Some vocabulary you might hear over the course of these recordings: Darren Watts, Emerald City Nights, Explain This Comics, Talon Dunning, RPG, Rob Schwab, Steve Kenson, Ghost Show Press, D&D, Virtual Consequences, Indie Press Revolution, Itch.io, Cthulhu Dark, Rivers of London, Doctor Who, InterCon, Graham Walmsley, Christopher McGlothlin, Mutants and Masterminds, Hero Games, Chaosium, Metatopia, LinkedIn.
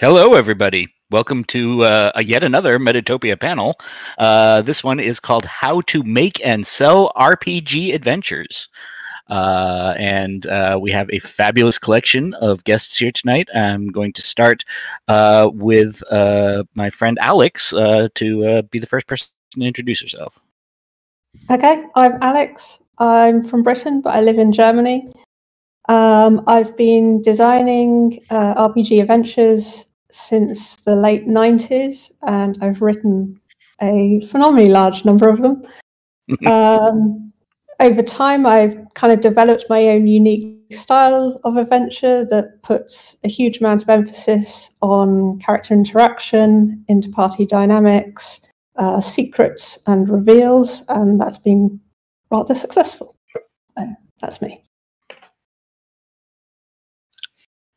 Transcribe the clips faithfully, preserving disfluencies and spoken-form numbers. Hello, everybody. Welcome to uh, a yet another Metatopia panel. Uh, this one is called How to Make and Sell R P G Adventures. Uh, and uh, we have a fabulous collection of guests here tonight. I'm going to start uh, with uh, my friend Alex uh, to uh, be the first person to introduce herself. Okay, I'm Alex. I'm from Britain, but I live in Germany. Um, I've been designing uh, R P G adventures since the late nineties, and I've written a phenomenally large number of them. um, over time, I've kind of developed my own unique style of adventure that puts a huge amount of emphasis on character interaction, inter-party dynamics, uh, secrets and reveals, and that's been rather successful. So that's me.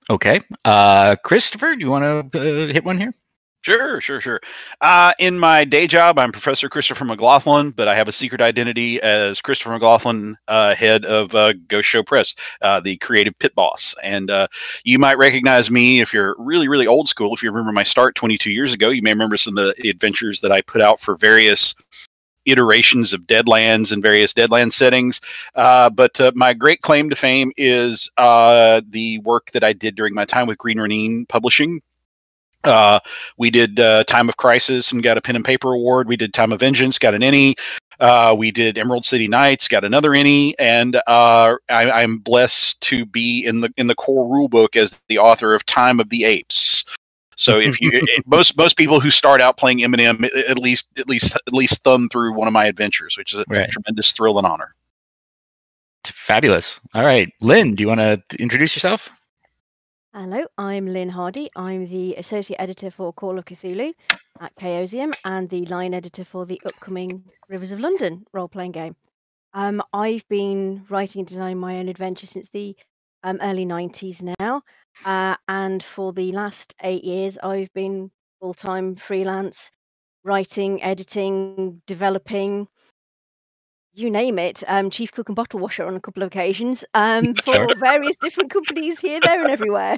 Okay. Uh, Christopher, do you want to uh, hit one here? Sure, sure, sure. Uh, in my day job, I'm Professor Christopher McGlothlin, but I have a secret identity as Christopher McGlothlin, uh, head of uh, Ghost Show Press, uh, the creative pit boss. And uh, you might recognize me if you're really, really old school. If you remember my start twenty-two years ago, you may remember some of the adventures that I put out for various iterations of Deadlands and various Deadlands settings. Uh, but uh, my great claim to fame is uh, the work that I did during my time with Green Ennie Publishing. Uh, we did uh, Time of Crisis and got a pen and paper award. We did Time of Vengeance, got an Ennie. Uh, we did Emerald City Nights, got another Ennie, and uh, I, I'm blessed to be in the in the core rulebook as the author of Time of the Apes. So if you most most people who start out playing M and M at least at least at least thumb through one of my adventures, which is a right. tremendous thrill and honor. Fabulous. All right, Lynne, do you want to introduce yourself? Hello, I'm Lynne Hardy. I'm the associate editor for Call of Cthulhu at Chaosium and the line editor for the upcoming Rivers of London role-playing game. Um, I've been writing and designing my own adventure since the um, early nineties now. Uh, and for the last eight years, I've been full-time freelance, writing, editing, developing, you name it, um, chief cook and bottle washer on a couple of occasions um, for sure. various different companies here, there, and everywhere.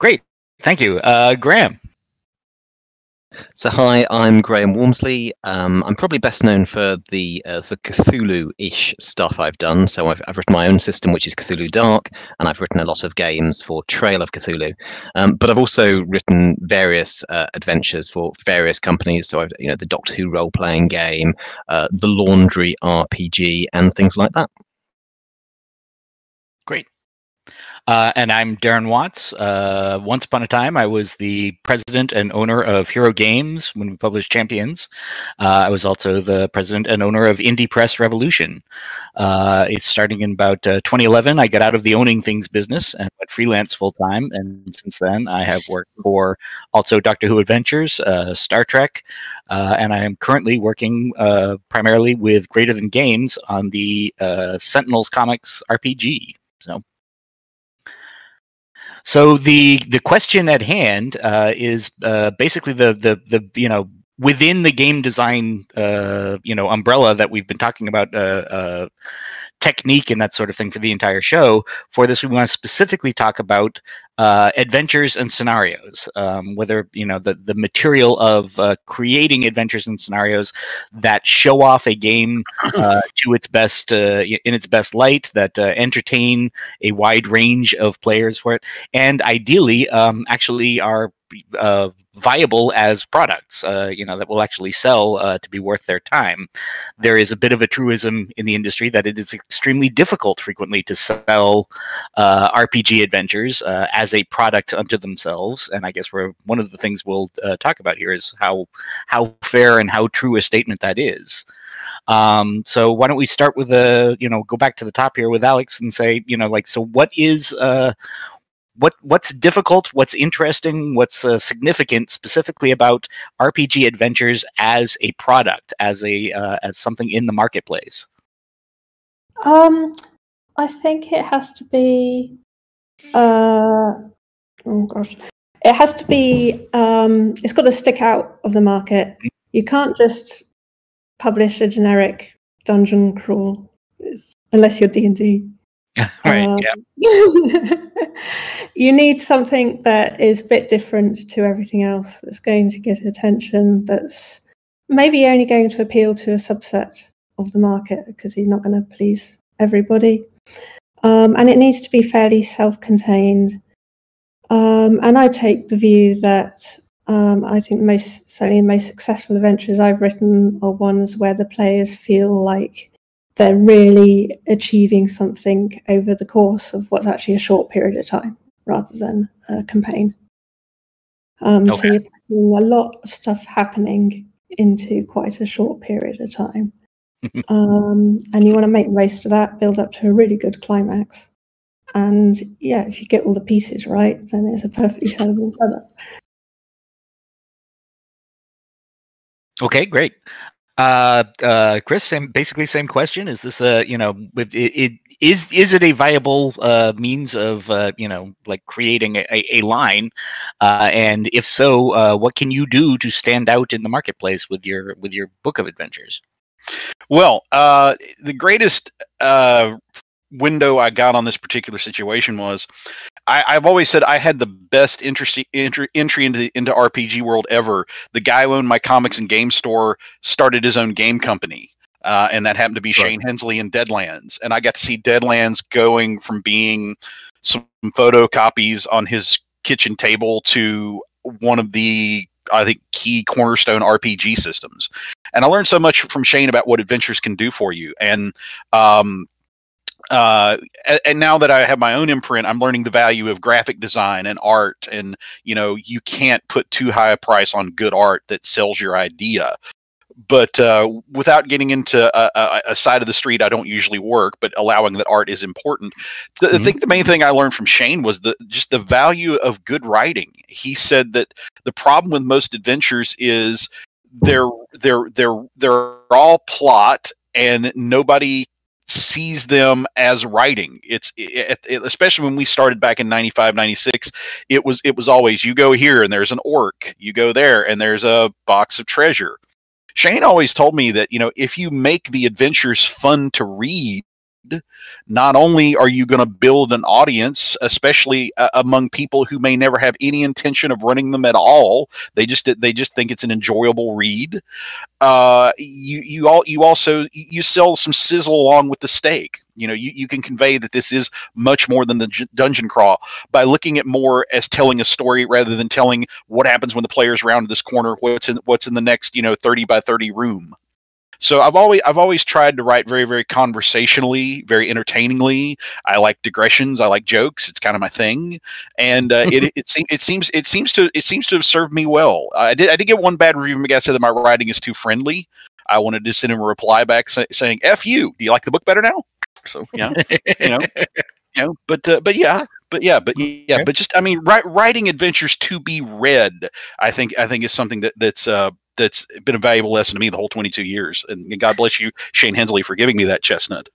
Great. Thank you. Uh, Graham. So hi, I'm Graham Walmsley. Um, I'm probably best known for the uh, the Cthulhu-ish stuff I've done. So I've, I've written my own system, which is Cthulhu Dark, and I've written a lot of games for Trail of Cthulhu. Um, but I've also written various uh, adventures for various companies. So I've, you know, the Doctor Who role-playing game, uh, the Laundry R P G, and things like that. Great. Uh, and I'm Darren Watts. Uh, once upon a time, I was the president and owner of Hero Games when we published Champions. Uh, I was also the president and owner of Indie Press Revolution. Uh, it's starting in about uh, twenty eleven. I got out of the owning things business and went freelance full time. And since then, I have worked for also Doctor Who Adventures, uh, Star Trek. Uh, and I am currently working uh, primarily with Greater Than Games on the uh, Sentinels Comics R P G. So. So the the question at hand uh, is uh, basically the the the you know within the game design uh, you know umbrella that we've been talking about uh, uh, technique and that sort of thing for the entire show. For this, we want to specifically talk about uh, adventures and scenarios, um, whether you know the the material of uh, creating adventures and scenarios that show off a game uh, to its best uh, in its best light, that uh, entertain a wide range of players for it, and ideally um, actually are uh, viable as products, uh, you know, that will actually sell uh, to be worth their time. There is a bit of a truism in the industry that it is extremely difficult frequently to sell uh, R P G adventures uh, as a product unto themselves. And I guess we're, one of the things we'll uh, talk about here is how, how fair and how true a statement that is. Um, so why don't we start with the, you know, go back to the top here with Alex and say, you know, like, so what is... Uh, What what's difficult, what's interesting, what's uh, significant specifically about R P G adventures as a product, as a uh, as something in the marketplace? Um, I think it has to be. Uh, oh gosh, it has to be. Um, it's got to stick out of the market. You can't just publish a generic dungeon crawl unless you're D and D. Right, um, yeah. You need something that is a bit different to everything else, that's going to get attention, that's maybe only going to appeal to a subset of the market, because you're not going to please everybody. Um, and it needs to be fairly self-contained. Um, and I take the view that um, I think most, certainly the most successful adventures I've written are ones where the players feel like they're really achieving something over the course of what's actually a short period of time, rather than a campaign. Um, okay. So you're putting a lot of stuff happening into quite a short period of time. um, and you want to make the most of that, build up to a really good climax. And yeah, if you get all the pieces right, then it's a perfectly sellable product. Okay, great. Uh, uh, Chris, same, basically same question. Is this a, you know, it, it is, is it a viable, uh, means of, uh, you know, like creating a, a line? Uh, and if so, uh, what can you do to stand out in the marketplace with your, with your book of adventures? Well, uh, the greatest, uh, window I got on this particular situation was I, I've always said I had the best entry, entry, entry into the, into R P G world ever. The guy who owned my comics and game store started his own game company, uh, and that happened to be sure. Shane Hensley and Deadlands. And I got to see Deadlands going from being some photocopies on his kitchen table to one of the, I think, key cornerstone R P G systems. And I learned so much from Shane about what adventures can do for you. And, um, Uh, and now that I have my own imprint, I'm learning the value of graphic design and art. And, you know, you can't put too high a price on good art that sells your idea. But uh, without getting into a, a, a side of the street, I don't usually work, but allowing that art is important. The, mm-hmm. I think the main thing I learned from Shane was the, just the value of good writing. He said that the problem with most adventures is they're, they're, they're, they're all plot and nobody sees them as writing. It's it, it, especially when we started back in ninety-five, ninety-six, it was it was always you go here and there's an orc, you go there and there's a box of treasure. Shane always told me that, you know, if you make the adventures fun to read, not only are you going to build an audience, especially uh, among people who may never have any intention of running them at all, they just they just think it's an enjoyable read. Uh, you you all you also you sell some sizzle along with the steak. You know, you you can convey that this is much more than the dungeon crawl by looking at more as telling a story rather than telling what happens when the player's round this corner, what's in what's in the next, you know, thirty by thirty room. So I've always I've always tried to write very, very conversationally, very entertainingly. I like digressions. I like jokes. It's kind of my thing, and uh, it it seems it seems it seems to it seems to have served me well. I did I did get one bad review from a guy said that my writing is too friendly. I wanted to send him a reply back say, saying "F you." Do you like the book better now? So yeah, you know, you know, but uh, but yeah. But yeah, but yeah, but just I mean, writing adventures to be read, I think I think is something that that's uh, that's been a valuable lesson to me the whole twenty-two years. And God bless you, Shane Hensley, for giving me that chestnut.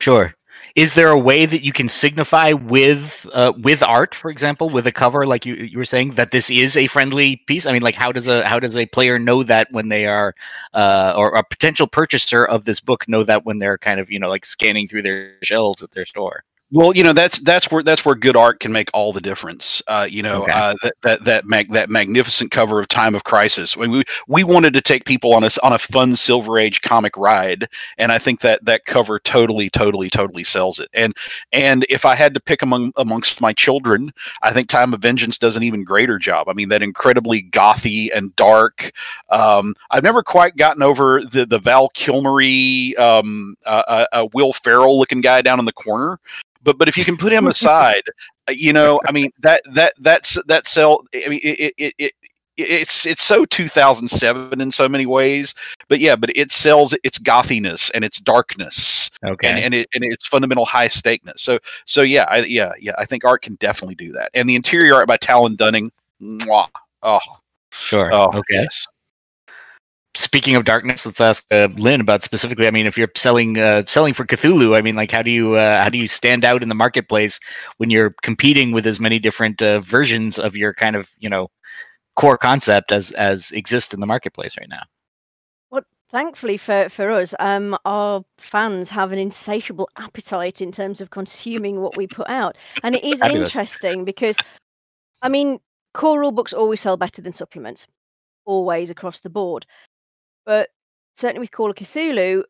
Sure. Is there a way that you can signify with uh, with art, for example, with a cover, like you you were saying, that this is a friendly piece? I mean, like how does a how does a player know that when they are uh, or a potential purchaser of this book know that when they're kind of you know like scanning through their shelves at their store? Well, you know, that's that's where that's where good art can make all the difference. Uh, you know, okay. uh, that that that, mag that magnificent cover of Time of Crisis. I mean, we we wanted to take people on a on a fun Silver Age comic ride, and I think that that cover totally, totally, totally sells it. And and if I had to pick among amongst my children, I think Time of Vengeance does an even greater job. I mean, that incredibly gothy and dark. Um, I've never quite gotten over the the Val Kilmery, um, uh, uh, Will Ferrell looking guy down in the corner. But but if you can put him aside, you know, I mean that that that's that sell. I mean it it it it's it's so two thousand seven in so many ways. But yeah, but it sells its gothiness and its darkness. Okay, and, and it and its fundamental high stakeness. So so yeah, I, yeah yeah. I think art can definitely do that. And the interior art by Talon Dunning. Mwah, oh sure. Oh, okay. Yes. Speaking of darkness, let's ask uh, Lynn about specifically. I mean, if you're selling uh, selling for Cthulhu, I mean, like how do you uh, how do you stand out in the marketplace when you're competing with as many different uh, versions of your kind of you know core concept as as exists in the marketplace right now? What Thankfully for, for us, um, our fans have an insatiable appetite in terms of consuming what we put out. And it is Fabulous. Interesting because, I mean, core rule books always sell better than supplements, always across the board. But certainly with Call of Cthulhu,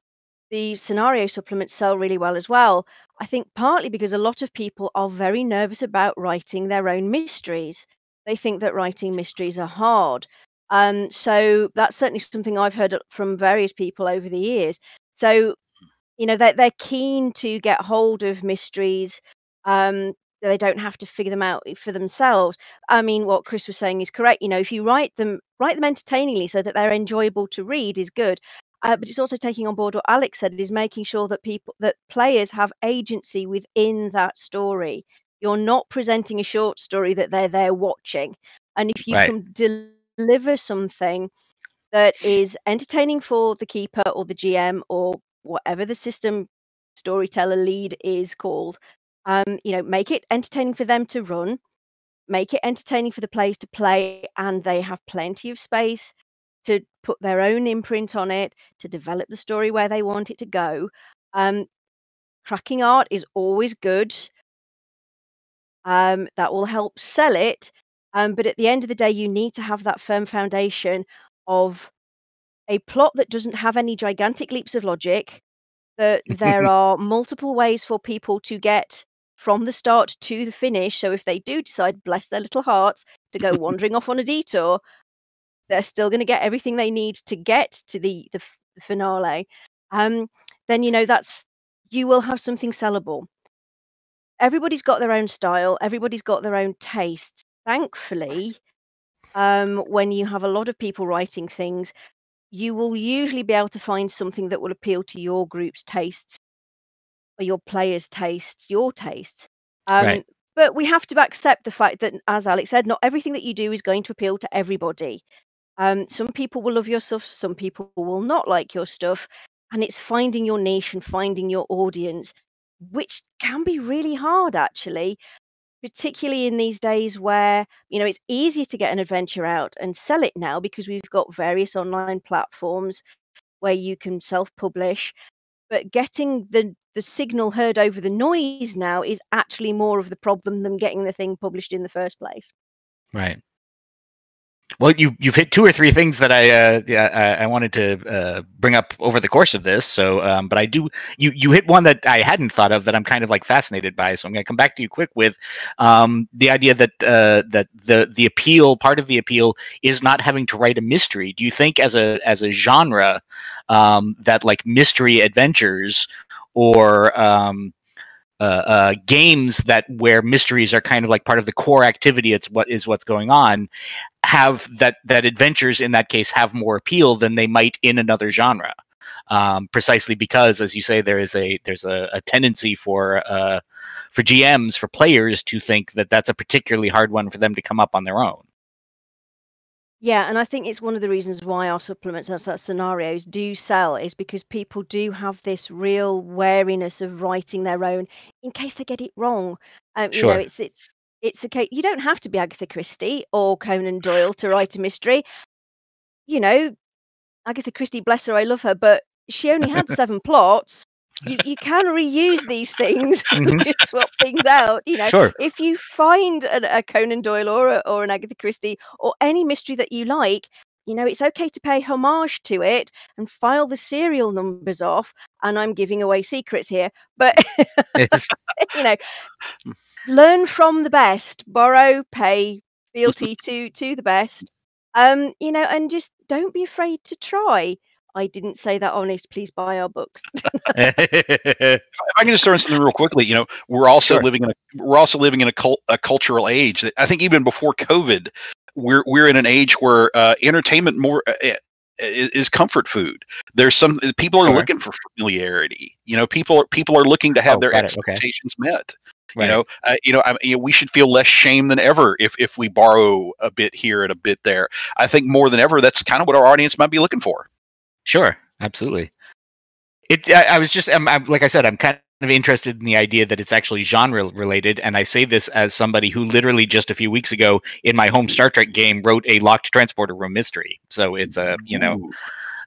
the scenario supplements sell really well as well. I think partly because a lot of people are very nervous about writing their own mysteries. They think that writing mysteries are hard. Um, so that's certainly something I've heard from various people over the years. So, you know, they're, they're keen to get hold of mysteries. Um, they don't have to figure them out for themselves. I mean, what Chris was saying is correct. You know, if you write them, write them entertainingly so that they're enjoyable to read is good. Uh, but it's also taking on board what Alex said, is making sure that people, that players have agency within that story. You're not presenting a short story that they're there watching. And if you right. can deliver deliver something that is entertaining for the keeper or the G M or whatever the system storyteller lead is called, um you know, make it entertaining for them to run, make it entertaining for the players to play, and they have plenty of space to put their own imprint on it, to develop the story where they want it to go. Um cracking art is always good. Um that will help sell it. Um, but at the end of the day, you need to have that firm foundation of a plot that doesn't have any gigantic leaps of logic, that there are multiple ways for people to get from the start to the finish. So if they do decide, bless their little hearts, to go wandering off on a detour, they're still going to get everything they need to get to the, the, f the finale. Um, then, you know, that's, you will have something sellable. Everybody's got their own style. Everybody's got their own tastes. Thankfully, um, when you have a lot of people writing things, you will usually be able to find something that will appeal to your group's tastes, or your players' tastes, your tastes. Um, right. But we have to accept the fact that, as Alex said, not everything that you do is going to appeal to everybody. Um, some people will love your stuff, some people will not like your stuff, and it's finding your niche and finding your audience, which can be really hard, actually. Particularly in these days where, you know, it's easier to get an adventure out and sell it now because we've got various online platforms where you can self-publish. But getting the, the signal heard over the noise now is actually more of the problem than getting the thing published in the first place. Right. Well, you, you've hit two or three things that I uh, yeah, I, I wanted to uh, bring up over the course of this. So, um, but I do you you hit one that I hadn't thought of that I'm kind of like fascinated by. So I'm going to come back to you quick with um, the idea that uh, that the the appeal, part of the appeal, is not having to write a mystery. Do you think as a as a genre um, that like mystery adventures or um, Uh, uh, games that where mysteries are kind of like part of the core activity, it's what is what's going on, have that that adventures in that case have more appeal than they might in another genre, um, precisely because, as you say, there is a there's a, a tendency for uh, for G Ms, for players, to think that that's a particularly hard one for them to come up on their own. Yeah, and I think it's one of the reasons why our supplements and our scenarios do sell, is because people do have this real wariness of writing their own in case they get it wrong. Um, sure. You know, it's it's it's okay. You don't have to be Agatha Christie or Conan Doyle to write a mystery. You know, Agatha Christie, bless her, I love her, but she only had seven plots. You, you can reuse these things, mm-hmm. just swap things out. You know, sure. If you find a, a Conan Doyle or, a, or an Agatha Christie or any mystery that you like, you know, it's okay to pay homage to it and file the serial numbers off. And I'm giving away secrets here, but you know, learn from the best, borrow, pay fealty to to the best. Um, you know, and just don't be afraid to try. I didn't say that honest. Please buy our books. If I can just throw in something real quickly, you know, we're also sure. living in a, we're also living in a, cult, a cultural age that I think even before COVID, we're we're in an age where uh, entertainment more uh, is, is comfort food. There's some people are sure. looking for familiarity. You know, people people are looking to have oh, their expectations okay. met. Right. You know, uh, you know, I, you know, we should feel less shame than ever if if we borrow a bit here and a bit there. I think more than ever, that's kind of what our audience might be looking for. Sure, absolutely. It. I, I was just, I'm, I'm, like I said, I'm kind of interested in the idea that it's actually genre related, and I say this as somebody who literally just a few weeks ago in my home Star Trek game wrote a locked transporter room mystery. So it's a, you know,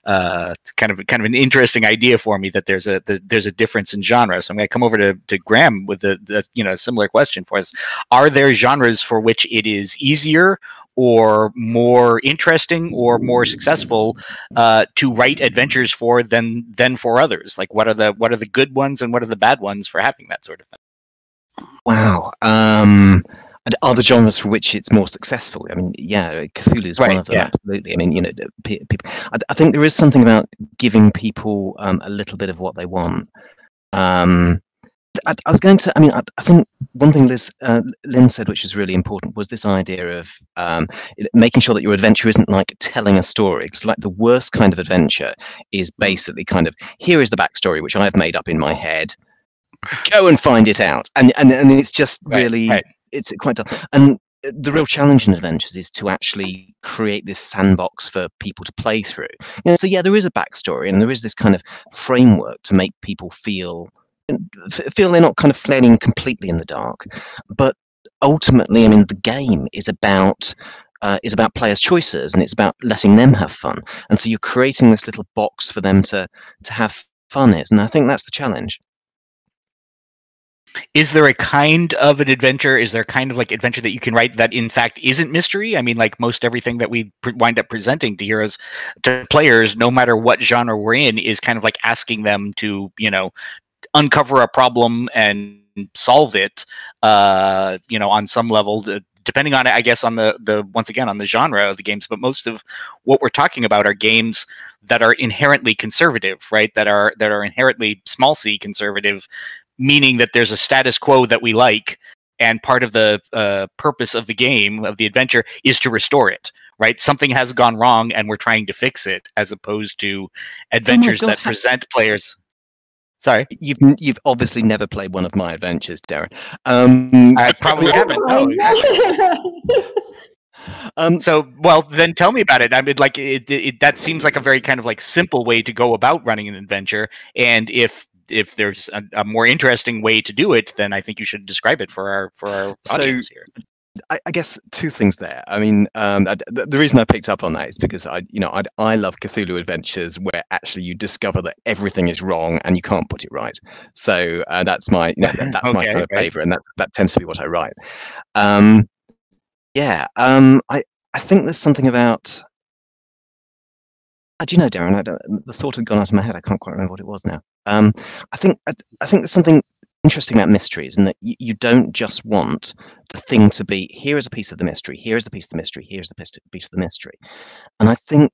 uh, kind of kind of an interesting idea for me that there's a the, there's a difference in genres. So I'm going to come over to to Graham with the, the you know similar question for us. Are there genres for which it is easier or more interesting or more successful uh, to write adventures for than than for others? Like what are the what are the good ones and what are the bad ones for having that sort of thing? Wow. Um, and other genres for which it's more successful. I mean, yeah, Cthulhu is right, one of them, yeah. Absolutely. I mean, you know, people. I, I think there is something about giving people um, a little bit of what they want. Um, I, I was going to. I mean, I, I think one thing Liz, uh, Lynn said, which is really important, was this idea of um, making sure that your adventure isn't like telling a story. Because like the worst kind of adventure is basically kind of here is the backstory which I've made up in my head. Go and find it out, and and, and it's just right, really right. It's quite tough. And the real challenge in adventures is to actually create this sandbox for people to play through. You know, so yeah, there is a backstory, and there is this kind of framework to make people feel feel they're not kind of flailing completely in the dark. But ultimately, I mean, the game is about. Uh, is about players' choices, and it's about letting them have fun. And so you're creating this little box for them to to have fun in, and I think that's the challenge. Is there a kind of an adventure? Is there a kind of like adventure that you can write that in fact isn't mystery? I mean, like most everything that we wind up presenting to heroes, to players, no matter what genre we're in, is kind of like asking them to, you know, uncover a problem and solve it, uh, you know, on some level, depending on, I guess, on the, the, once again, on the genre of the games. But most of what we're talking about are games that are inherently conservative, right? That are, that are inherently small c conservative, meaning that there's a status quo that we like, and part of the uh, purpose of the game, of the adventure, is to restore it, right? Something has gone wrong, and we're trying to fix it, as opposed to adventures oh that present players... Sorry? You've, you've obviously never played one of my adventures, Darren. Um, I probably haven't, no, exactly. Um, so, well, then tell me about it. I mean, like, it, it, that seems like a very kind of, like, simple way to go about running an adventure, and if if there's a, a more interesting way to do it, then I think you should describe it for our for our audience so, here. I, I guess two things there. I mean, um, I, the, the reason I picked up on that is because I, you know, I, I love Cthulhu adventures where actually you discover that everything is wrong and you can't put it right. So uh, that's my, you know, that, that's okay, my kind okay. of favour, and that that tends to be what I write. Um, yeah, um, I I think there's something about. Do you know, Darren? I don't, the thought had gone out of my head. I can't quite remember what it was now. Um, I think I, I think there's something interesting about mysteries, and that you don't just want the thing to be here is a piece of the mystery, here is the piece of the mystery, here is the piece of the mystery. And I think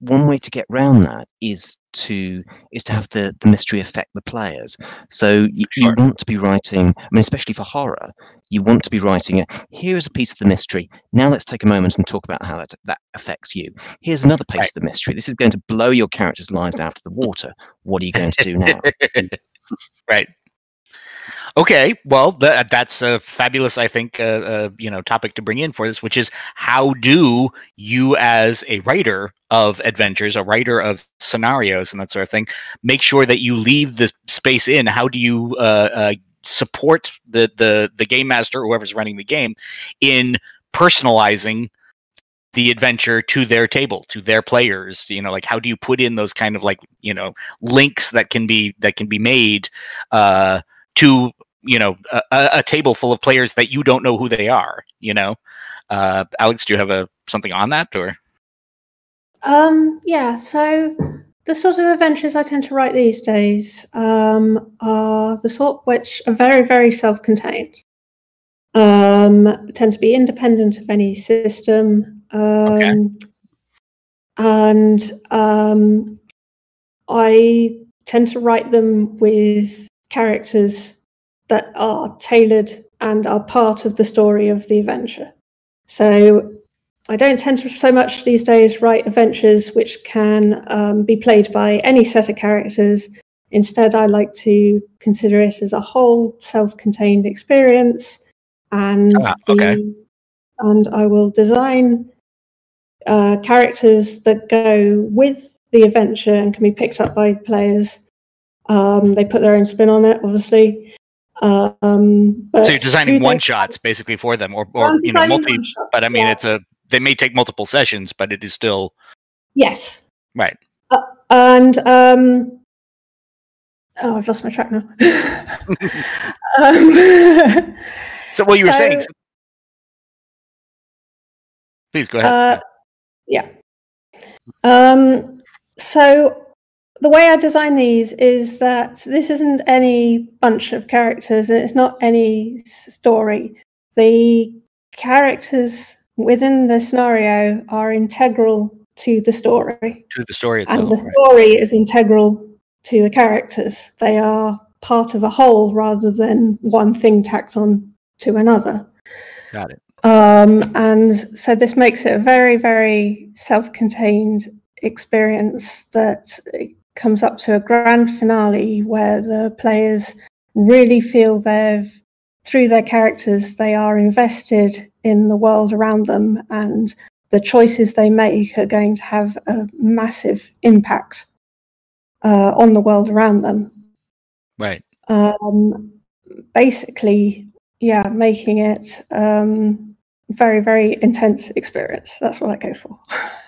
one way to get around that is to is to have the the mystery affect the players. So you, sure. you want to be writing. I mean, especially for horror, you want to be writing a here is a piece of the mystery. Now let's take a moment and talk about how that that affects you. Here's another piece right. of the mystery. This is going to blow your characters' lives out of the water. What are you going to do now? Right. Okay, well, th that's a fabulous, I think, uh, uh, you know, topic to bring in for this, which is how do you, as a writer of adventures, a writer of scenarios and that sort of thing, make sure that you leave the space in? How do you uh, uh, support the, the the game master, whoever's running the game, in personalizing the adventure to their table, to their players? You know, like how do you put in those kind of like you know links that can be that can be made? Uh, to, you know, a, a table full of players that you don't know who they are, you know? Uh, Alex, do you have a, something on that, or? Um, yeah, so the sort of adventures I tend to write these days um, are the sort which are very, very self-contained, um, tend to be independent of any system. Um, okay. And um, I tend to write them with characters that are tailored and are part of the story of the adventure. So I don't tend to so much these days write adventures which can um, be played by any set of characters. Instead, I like to consider it as a whole self-contained experience, and ah, okay. the, and I will design uh, characters that go with the adventure and can be picked up by players. Um, they put their own spin on it, obviously. Um, but so you're designing one shots basically for them, or, or you know, multi. But I mean, yeah. it's a. They may take multiple sessions, but it is still. Yes. Right. And um, oh, I've lost my track now. um, so what you were so, saying? So please go ahead. Uh, yeah. Um, so the way I design these is that this isn't any bunch of characters, and it's not any story. The characters within the scenario are integral to the story. To the story itself. And the story right. is integral to the characters. They are part of a whole rather than one thing tacked on to another. Got it. Um, and so this makes it a very, very self-contained experience that comes up to a grand finale where the players really feel they've, through their characters, they are invested in the world around them, and the choices they make are going to have a massive impact uh, on the world around them. Right. Um, basically, yeah, making it um, very, very intense experience. That's what I go for.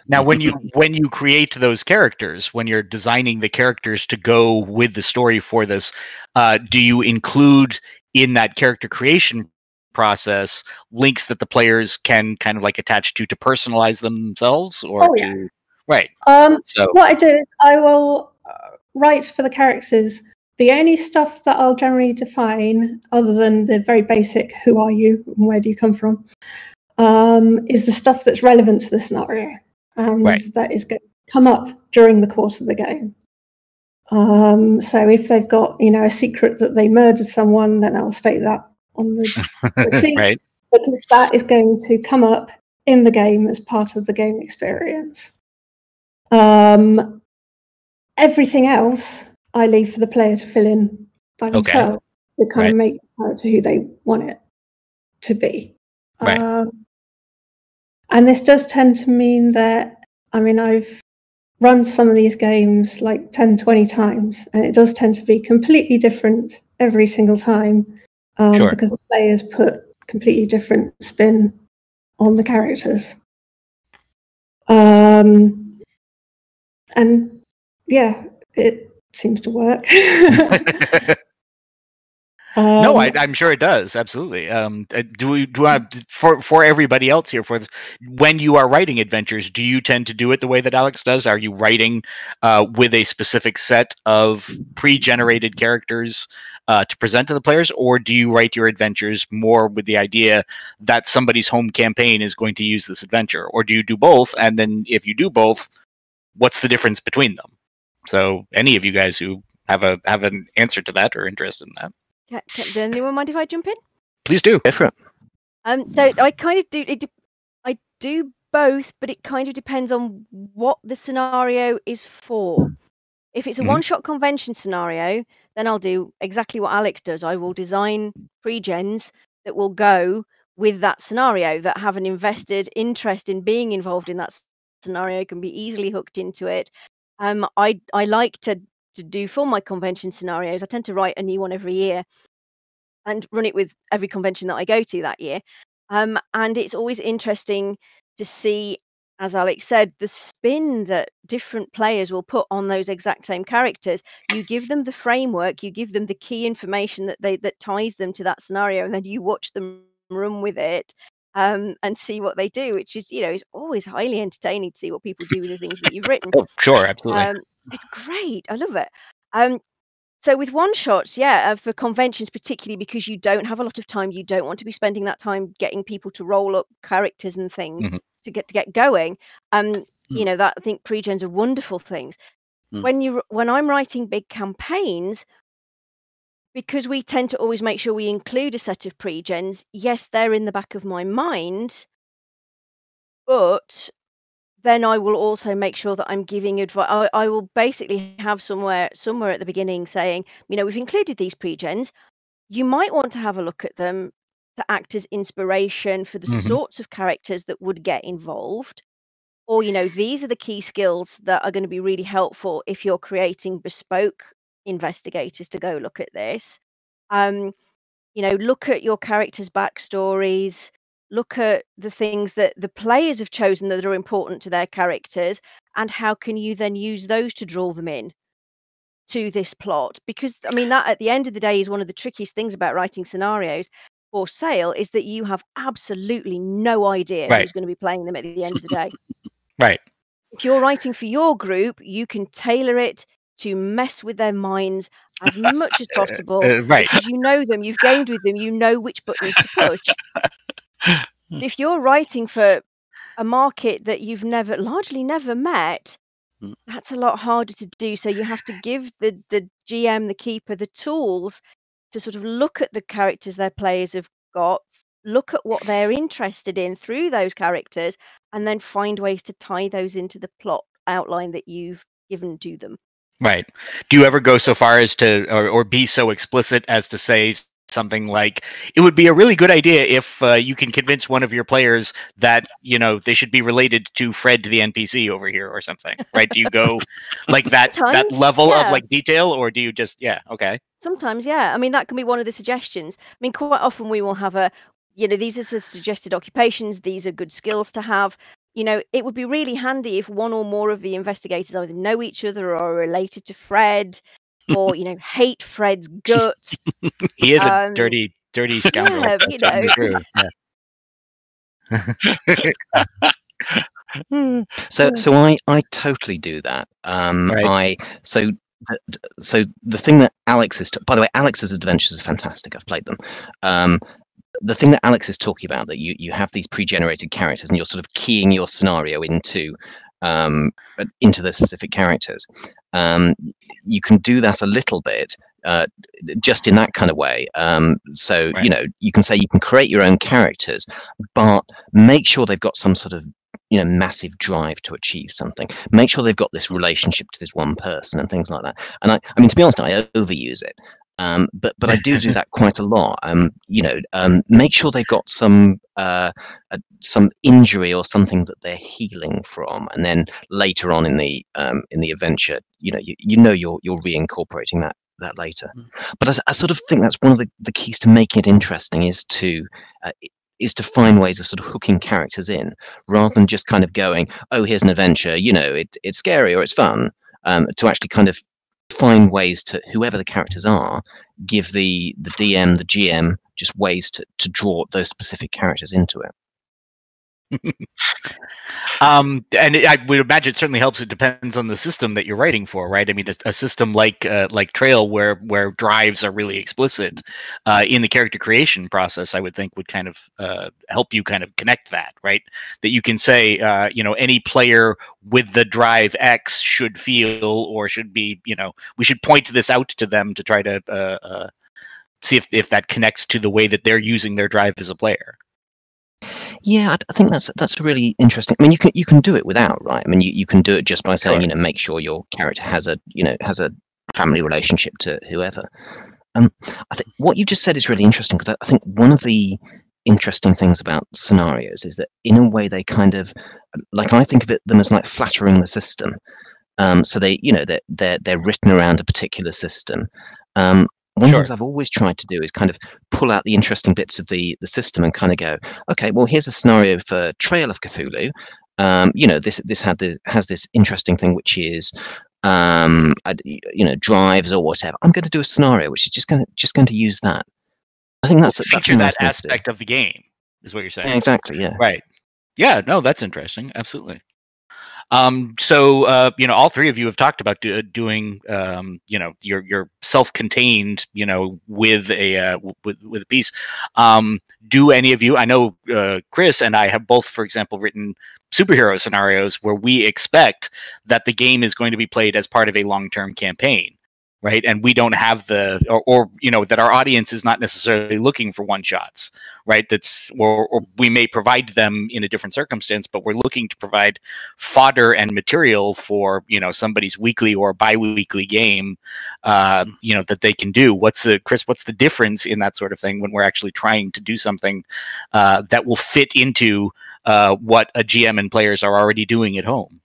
Now, when you when you create those characters, when you're designing the characters to go with the story for this, uh, do you include in that character creation process links that the players can kind of like attach to to personalize them themselves? Or oh, yeah. to, right. Um, so what I do is I will write for the characters. The only stuff that I'll generally define, other than the very basic who are you and where do you come from, um, is the stuff that's relevant to the scenario. And right. that is going to come up during the course of the game. Um, so if they've got, you know, a secret that they murdered someone, then I'll state that on the, the sheet. Right. Because that is going to come up in the game as part of the game experience. Um, everything else I leave for the player to fill in by themselves okay. to kind right. of make the character who they want it to be. Right. Um, and this does tend to mean that, I mean, I've run some of these games like ten, twenty times, and it does tend to be completely different every single time um, sure. because the players put completely different spin on the characters. Um, and yeah, it seems to work. um, no, I, I'm sure it does. Absolutely. Um, do we do I, for for everybody else here? For this, when you are writing adventures, do you tend to do it the way that Alex does? Are you writing uh, with a specific set of pre-generated characters uh, to present to the players, or do you write your adventures more with the idea that somebody's home campaign is going to use this adventure, or do you do both? And then, if you do both, what's the difference between them? So, any of you guys who have a have an answer to that or interest in that? Can, can, does anyone mind if I jump in? Please do. Sure. Um, so I kind of do it. I do both, but it kind of depends on what the scenario is for. If it's a mm-hmm. one-shot convention scenario, then I'll do exactly what Alex does. I will design pre-gens that will go with that scenario, that have an invested interest in being involved in that scenario, can be easily hooked into it. Um, I, I like to, to do for my convention scenarios. I tend to write a new one every year and run it with every convention that I go to that year. Um, and it's always interesting to see, as Alex said, the spin that different players will put on those exact same characters. You give them the framework, you give them the key information that they that ties them to that scenario, and then you watch them run with it. Um, and see what they do, which is, you know, it's always highly entertaining to see what people do with the things that you've written. Oh, sure, absolutely. Um, it's great. I love it. Um, so with one shots, yeah, uh, for conventions, particularly because you don't have a lot of time, you don't want to be spending that time getting people to roll up characters and things mm-hmm. to get to get going. Um, mm. You know, that I think pre-gens are wonderful things. Mm. When you when I'm writing big campaigns, because we tend to always make sure we include a set of pre-gens, yes, they're in the back of my mind, but then I will also make sure that I'm giving advice. I, I will basically have somewhere somewhere at the beginning saying, you know, we've included these pre-gens. You might want to have a look at them to act as inspiration for the mm-hmm. sorts of characters that would get involved. Or, you know, these are the key skills that are going to be really helpful if you're creating bespoke investigators to go look at this. Um you know, look at your characters' backstories, look at the things that the players have chosen that are important to their characters, and how can you then use those to draw them in to this plot? Because, I mean, that at the end of the day is one of the trickiest things about writing scenarios for sale, is that you have absolutely no idea right. who's going to be playing them at the end of the day. Right. If you're writing for your group, you can tailor it to mess with their minds as much as possible. Uh, right. Because you know them, you've gamed with them, you know which buttons to push. If you're writing for a market that you've never, largely never met, that's a lot harder to do. So you have to give the, the G M, the keeper, the tools to sort of look at the characters their players have got, look at what they're interested in through those characters, and then find ways to tie those into the plot outline that you've given to them. Right. Do you ever go so far as to, or, or be so explicit as to say something like, it would be a really good idea if uh, you can convince one of your players that, you know, they should be related to Fred, the N P C over here, or something, right? Do you go like that Sometimes, that level yeah. of like detail, or do you just, yeah, okay. Sometimes, yeah. I mean, that can be one of the suggestions. I mean, quite often we will have a, you know, these are suggested occupations, these are good skills to have. You know, it would be really handy if one or more of the investigators either know each other or are related to Fred, or, you know, hate Fred's gut. He is um, a dirty, dirty scoundrel. Yeah, you know. Yeah. so, so I, I totally do that. Um, right. I so, so the thing that Alex is. By the way, Alex's adventures are fantastic. I've played them. Um, the thing that Alex is talking about, that you you have these pre-generated characters, and you're sort of keying your scenario into. Um, into the specific characters. Um, you can do that a little bit, uh, just in that kind of way. Um, so, right. you know, you can say you can create your own characters, but make sure they've got some sort of, you know, massive drive to achieve something. Make sure they've got this relationship to this one person and things like that. And I, I mean, to be honest, I overuse it. Um, but but I do do that quite a lot. Um, you know, um, make sure they've got some uh, uh, some injury or something that they're healing from, and then later on in the um, in the adventure, you know, you, you know you're you're reincorporating that that later. Mm. But I, I sort of think that's one of the, the keys to making it interesting is to uh, is to find ways of sort of hooking characters in, rather than just kind of going, oh, here's an adventure, you know, it it's scary or it's fun. Um, to actually kind of find ways to, whoever the characters are, give the the D M, the G M, just ways to to draw those specific characters into it. um, and it, I would imagine it certainly helps. It depends on the system that you're writing for, right? I mean, a, a system like uh, like Trail, where where drives are really explicit uh, in the character creation process, I would think would kind of uh, help you kind of connect that, right? That you can say, uh, you know, any player with the drive X should feel, or should be, you know, we should point this out to them to try to uh, uh, see if if that connects to the way that they're using their drive as a player. Yeah, I think that's that's really interesting. I mean, you can you can do it without, right? I mean, you, you can do it just by saying, you know, make sure your character has a you know has a family relationship to whoever. Um, I think what you just said is really interesting, because I think one of the interesting things about scenarios is that in a way they kind of, like, I think of it them as like flattering the system. Um, so they you know they they're they're written around a particular system. Um, One sure. of the things I've always tried to do is kind of pull out the interesting bits of the, the system and kind of go, okay, well, here's a scenario for Trail of Cthulhu. Um, you know, this this had this has this interesting thing which is, um, you know, drives or whatever. I'm going to do a scenario which is just going to just going to use that. I think that's, well, that's feature a nice that aspect of the game is what you're saying. Yeah, exactly. Yeah. Right. Yeah. No, that's interesting. Absolutely. Um, so, uh, you know, all three of you have talked about do, doing, um, you know, your, your self-contained, you know, with a, uh, with, with a piece. Um, do any of you, I know, uh, Chris and I have both, for example, written superhero scenarios where we expect that the game is going to be played as part of a long-term campaign, right? And we don't have the, or, or, you know, that our audience is not necessarily looking for one-shots, right? That's, or, or we may provide them in a different circumstance, but we're looking to provide fodder and material for, you know, somebody's weekly or bi-weekly game, uh, you know, that they can do. What's the, Chris, what's the difference in that sort of thing when we're actually trying to do something uh, that will fit into uh, what a G M and players are already doing at home?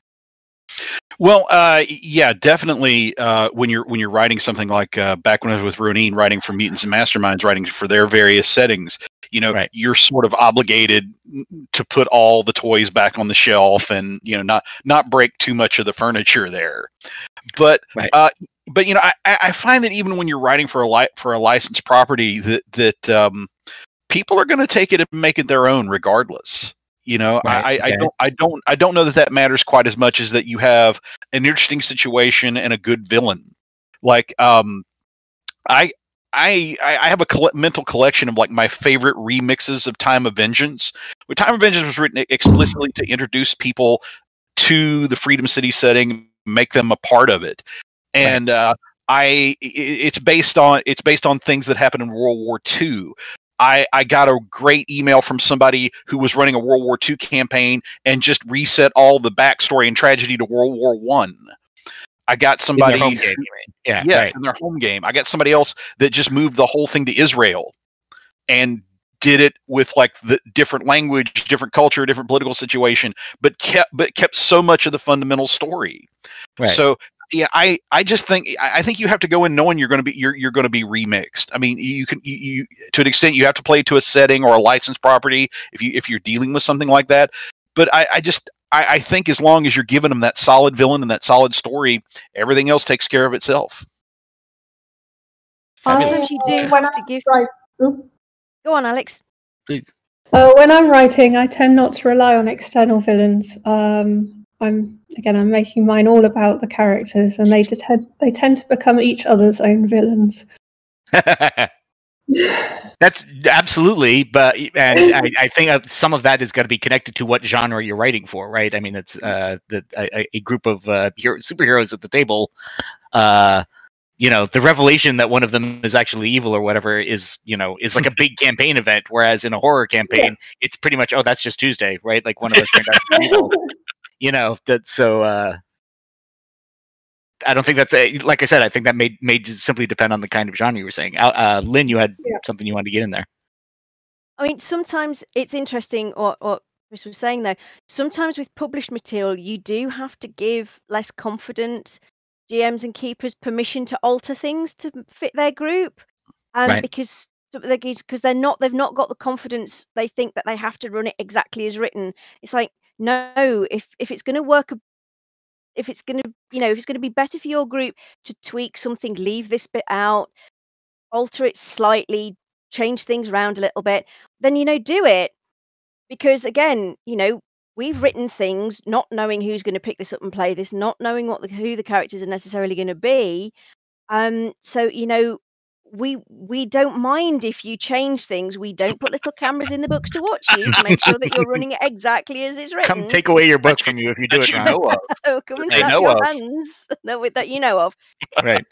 Well, uh, yeah, definitely. Uh, when you're when you're writing something like uh, back when I was with Ronin, writing for Mutants and Masterminds, writing for their various settings, you know, right. you're sort of obligated to put all the toys back on the shelf and, you know, not, not break too much of the furniture there. But, right. uh, but, you know, I, I find that even when you're writing for a li for a licensed property that, that, um, people are going to take it and make it their own regardless. You know, right, I, okay. I don't, I don't, I don't know that that matters quite as much as that you have an interesting situation and a good villain. Like, um, I, I, I have a coll mental collection of like my favorite remixes of Time of Vengeance. Where Time of Vengeance was written explicitly to introduce people to the Freedom City setting, make them a part of it, and right. uh, I, it's based on it's based on things that happened in World War Two. I, I got a great email from somebody who was running a World War Two campaign and just reset all the backstory and tragedy to World War One. I. I got somebody in their home game, right? yeah, yeah right. in their home game. I got somebody else that just moved the whole thing to Israel and did it with like the different language, different culture, different political situation, but kept but kept so much of the fundamental story. Right. So yeah, I, I just think I think you have to go in knowing you're going to be you're you're going to be remixed. I mean, you can you, you to an extent you have to play to a setting or a licensed property if you if you're dealing with something like that. But I, I just I, I think as long as you're giving them that solid villain and that solid story, everything else takes care of itself. I, That's what you do when to give. Right. Go on, Alex. Please. Uh, when I'm writing, I tend not to rely on external villains. Um, I'm. Again, I'm making mine all about the characters, and they tend they tend to become each other's own villains. That's absolutely, but and I, I think some of that is going to be connected to what genre you're writing for, right? I mean, it's uh, the, a, a group of uh, hero, superheroes at the table. Uh, you know, the revelation that one of them is actually evil or whatever is, you know, is like a big campaign event. Whereas in a horror campaign, yeah. it's pretty much, oh, that's just Tuesday, right? Like one of us turned out to be evil. You know, that so uh I don't think that's a, like I said, I think that may may just simply depend on the kind of genre you were saying. Uh, uh Lynne, you had yeah. something you wanted to get in there. I mean, sometimes it's interesting, or or Chris was saying though, sometimes with published material you do have to give less confident G Ms and keepers permission to alter things to fit their group. And right. because because they're not they've not got the confidence, they think that they have to run it exactly as written. It's like, no, if if it's going to work, if it's going to, you know, if it's going to be better for your group to tweak something, leave this bit out, alter it slightly, change things around a little bit, then, you know, do it. Because again, you know, we've written things not knowing who's going to pick this up and play this, not knowing what the, who the characters are necessarily going to be. Um, so, you know, we we don't mind if you change things. We don't put little cameras in the books to watch you to make sure that you're running it exactly as it's written. Come take away your book from you if you do it you know of. Oh, come and slap your hands that, that you know of. Right.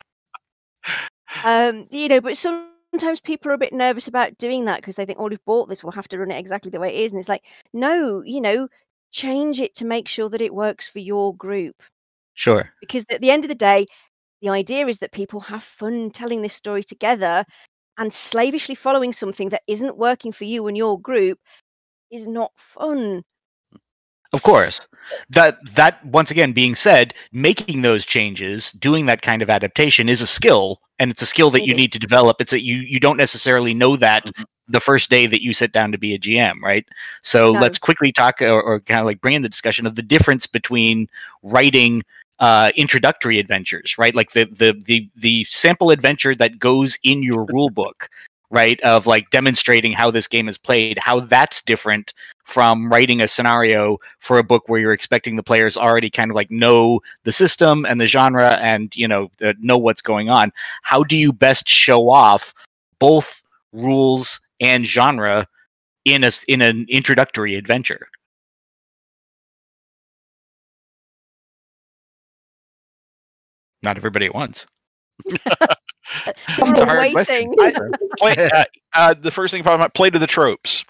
Um, you know, but sometimes people are a bit nervous about doing that because they think, oh, we've bought this, we'll have to run it exactly the way it is. And it's like, no, you know, change it to make sure that it works for your group. Sure. Because at the end of the day, the idea is that people have fun telling this story together, and slavishly following something that isn't working for you and your group is not fun. Of course. That, that once again, being said, making those changes, doing that kind of adaptation is a skill, and it's a skill that you need to develop. It's that you, you don't necessarily know that mm-hmm. the first day that you sit down to be a G M, right? So no. let's quickly talk or, or kind of like bring in the discussion of the difference between writing Uh, introductory adventures, right? Like the, the the the sample adventure that goes in your rule book, right? Of like demonstrating how this game is played, how that's different from writing a scenario for a book where you're expecting the players already kind of like know the system and the genre and, you know, the, know what's going on. How do you best show off both rules and genre in a in an introductory adventure? Not everybody at once. It's a hard question. I, play, uh, uh, the first thing about my play to the tropes.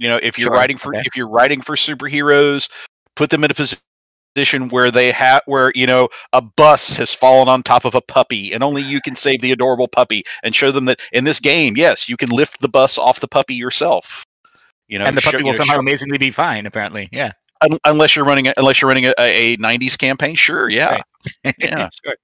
You know, if you're sure. writing for okay. if you're writing for superheroes, put them in a position where they have where you know a bus has fallen on top of a puppy, and only you can save the adorable puppy, and show them that in this game, yes, you can lift the bus off the puppy yourself. You know, and the puppy show, will you know, somehow amazingly be fine. Apparently, yeah. Un unless you're running a, unless you're running a, a nineties campaign, sure, yeah, right. yeah. Sure.